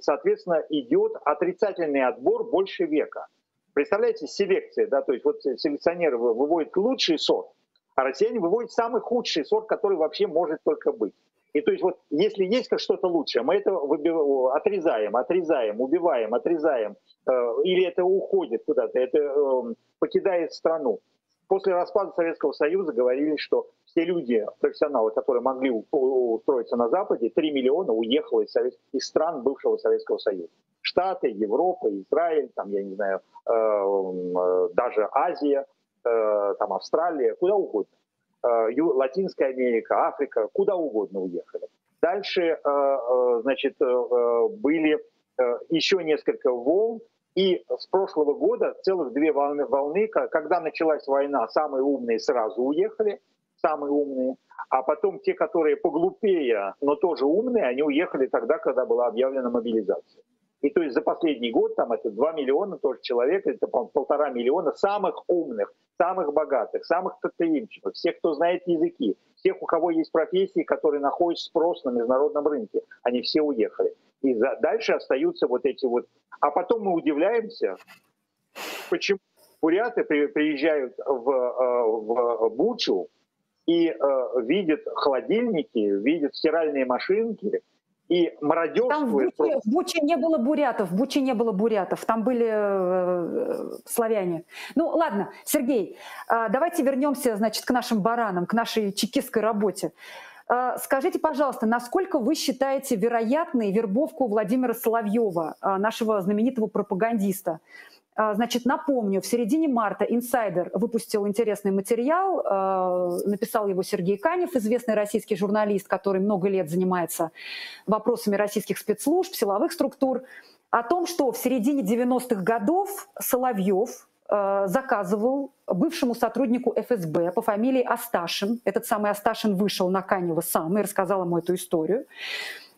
соответственно, идет отрицательный отбор больше века. Представляете, селекция, да, то есть вот селекционеры выводят лучший сорт, а россияне выводят самый худший сорт, который вообще может только быть. И то есть вот если есть что-то лучшее, мы это отрезаем, убиваем, или это уходит куда-то, это покидает страну. После распада Советского Союза говорили, что все люди, профессионалы, которые могли устроиться на Западе, 3 миллиона уехало из стран бывшего Советского Союза. Штаты, Европа, Израиль, там, я не знаю, даже Азия, там Австралия, куда угодно, Латинская Америка, Африка, куда угодно уехали. Дальше, значит, были еще несколько волн, и с прошлого года целых 2 волны, когда началась война, самые умные сразу уехали, самые умные, а потом те, которые поглупее, но тоже умные, они уехали тогда, когда была объявлена мобилизация. И то есть за последний год там это 2 миллиона тоже человек, это 1,5 миллиона самых умных, самых богатых, самых предприимчивых, всех, кто знает языки, всех, у кого есть профессии, которые находят спрос на международном рынке, они все уехали. И дальше остаются вот эти вот. А потом мы удивляемся, почему буряты приезжают в Бучу и видят холодильники, видят стиральные машинки, и мародерствует. Там в Буче не было бурятов, там были славяне. Ну ладно, Сергей, давайте вернемся, значит, к нашим баранам, к нашей чекистской работе. Скажите, пожалуйста, насколько вы считаете вероятной вербовку Владимира Соловьева, нашего знаменитого пропагандиста? Значит, напомню, в середине марта «Инсайдер» выпустил интересный материал, написал его Сергей Канев, известный российский журналист, который много лет занимается вопросами российских спецслужб, силовых структур, о том, что в середине 90-х годов Соловьев заказывал бывшему сотруднику ФСБ по фамилии Асташин, этот самый Асташин вышел на Канева сам и рассказал ему эту историю,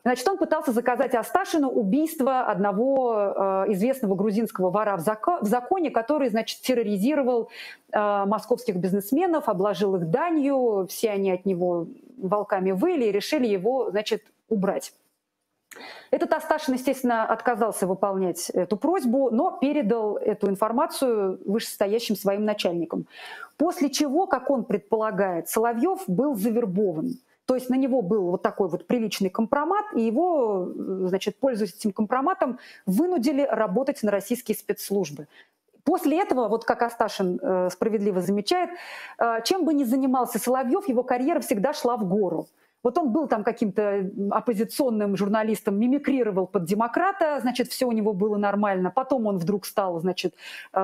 Значит, он пытался заказать Асташину убийство одного известного грузинского вора в законе, который, значит, терроризировал московских бизнесменов, обложил их данью, все они от него волками выли и решили его, значит, убрать. Этот Асташин, естественно, отказался выполнять эту просьбу, но передал эту информацию вышестоящим своим начальникам. После чего, как он предполагает, Соловьев был завербован. То есть на него был вот такой вот приличный компромат, и его, значит, пользуясь этим компроматом, вынудили работать на российские спецслужбы. После этого, вот как Асташин справедливо замечает, чем бы ни занимался Соловьев, его карьера всегда шла в гору. Вот он был там каким-то оппозиционным журналистом, мимикрировал под демократа, значит, все у него было нормально. Потом он вдруг стал, значит,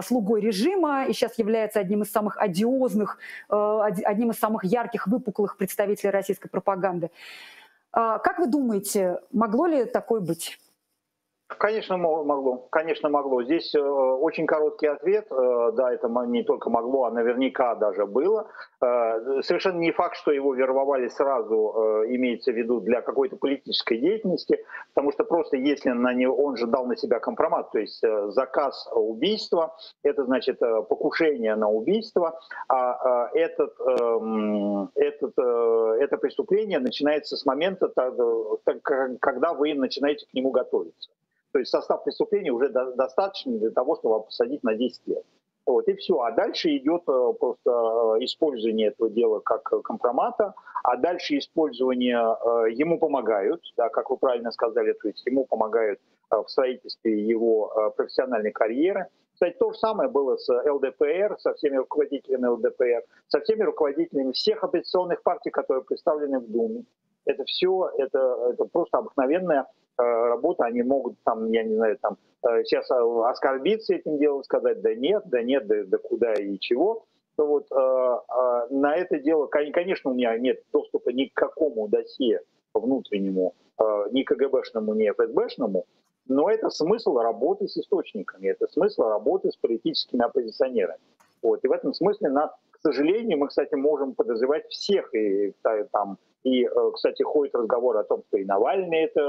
слугой режима и сейчас является одним из самых одиозных, одним из самых ярких, выпуклых представителей российской пропаганды. Как вы думаете, могло ли такое быть? Конечно, могло. Конечно, могло. Здесь очень короткий ответ. Да, это не только могло, а наверняка даже было. Совершенно не факт, что его вербовали сразу, имеется в виду, для какой-то политической деятельности, потому что просто если на него, он же дал на себя компромат, то есть заказ убийства, это значит покушение на убийство, а это преступление начинается с момента, когда вы начинаете к нему готовиться. То есть состав преступления уже достаточно для того, чтобы посадить на 10 лет. Вот, и все. А дальше идет просто использование этого дела как компромата, а дальше использование, ему помогают, да, как вы правильно сказали, то есть ему помогают в строительстве его профессиональной карьеры. Кстати, то же самое было с ЛДПР, со всеми руководителями ЛДПР, со всеми руководителями всех оппозиционных партий, которые представлены в Думе. Это все, это просто обыкновенная работа, они могут там, я не знаю, там сейчас оскорбиться этим делом, сказать, да нет, да куда и чего. Вот, на это дело, конечно, у меня нет доступа ни к какому досье внутреннему, ни КГБшному, ни ФСБшному, но это смысл работы с источниками, это смысл работы с политическими оппозиционерами. Вот, и в этом смысле нас, к сожалению, мы, кстати, можем подозревать всех, и там, и, кстати, ходит разговор о том, что и Навальный – это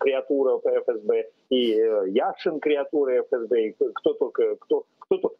креатура ФСБ, и Яшин – креатура ФСБ, и кто только…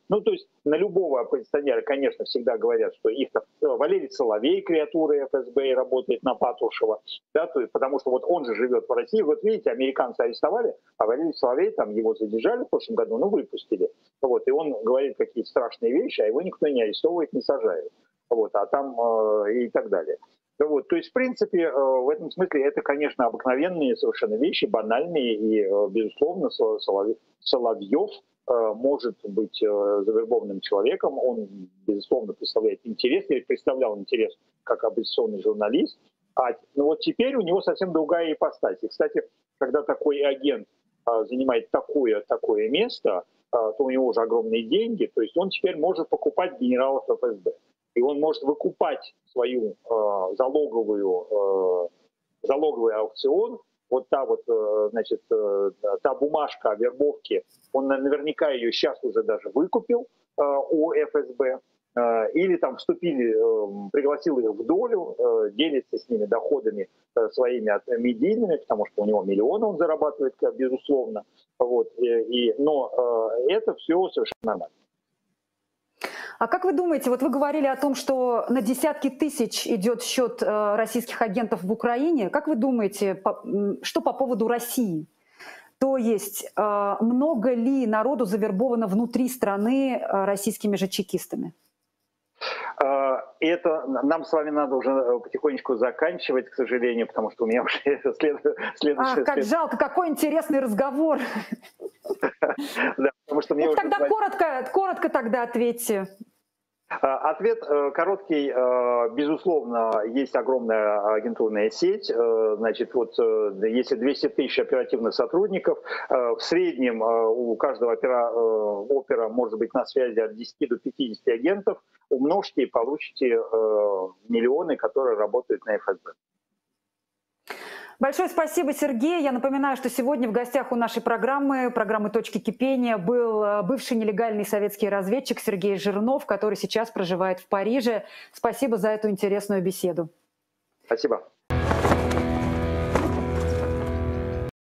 Ну, то есть на любого оппозиционера, конечно, всегда говорят, что их Валерий Соловей – креатура ФСБ и работает на Патрушева, да, то есть, потому что вот он же живет в России. Вот видите, американцы арестовали, а Валерий Соловей, там, его задержали в прошлом году, ну, выпустили. Вот, и он говорит какие-то страшные вещи, а его никто не арестовывает, не сажает. Вот, а там и так далее. Вот, то есть, в принципе, в этом смысле это, конечно, обыкновенные совершенно вещи, банальные, и, безусловно, Соловьев может быть завербованным человеком, он, безусловно, представляет интерес, или представлял интерес как оппозиционный журналист, а ну, вот теперь у него совсем другая ипостась. И, кстати, когда такой агент занимает такое место, то у него уже огромные деньги, то есть он теперь может покупать генералов ФСБ. И он может выкупать свою залоговый аукцион. Вот та вот, значит, та бумажка о вербовке, он наверняка ее сейчас уже даже выкупил у ФСБ. Или там вступили, пригласил их в долю, делится с ними доходами своими медийными, потому что у него миллионы он зарабатывает, безусловно. Вот, но это все совершенно нормально. А как вы думаете, вот вы говорили о том, что на десятки тысяч идет счет российских агентов в Украине. Как вы думаете, что по поводу России? То есть много ли народу завербовано внутри страны российскими же чекистами? Это нам с вами надо уже потихонечку заканчивать, к сожалению, потому что у меня уже следующее... Как жалко, какой интересный разговор. Вот тогда коротко тогда ответьте. Ответ короткий. Безусловно, есть огромная агентурная сеть. Значит, вот если 200 тысяч оперативных сотрудников, в среднем у каждого опера может быть на связи от 10 до 50 агентов, умножьте и получите миллионы, которые работают на ФСБ. Большое спасибо, Сергей. Я напоминаю, что сегодня в гостях у нашей программы «Точки кипения», был бывший нелегальный советский разведчик Сергей Жирнов, который сейчас проживает в Париже. Спасибо за эту интересную беседу. Спасибо.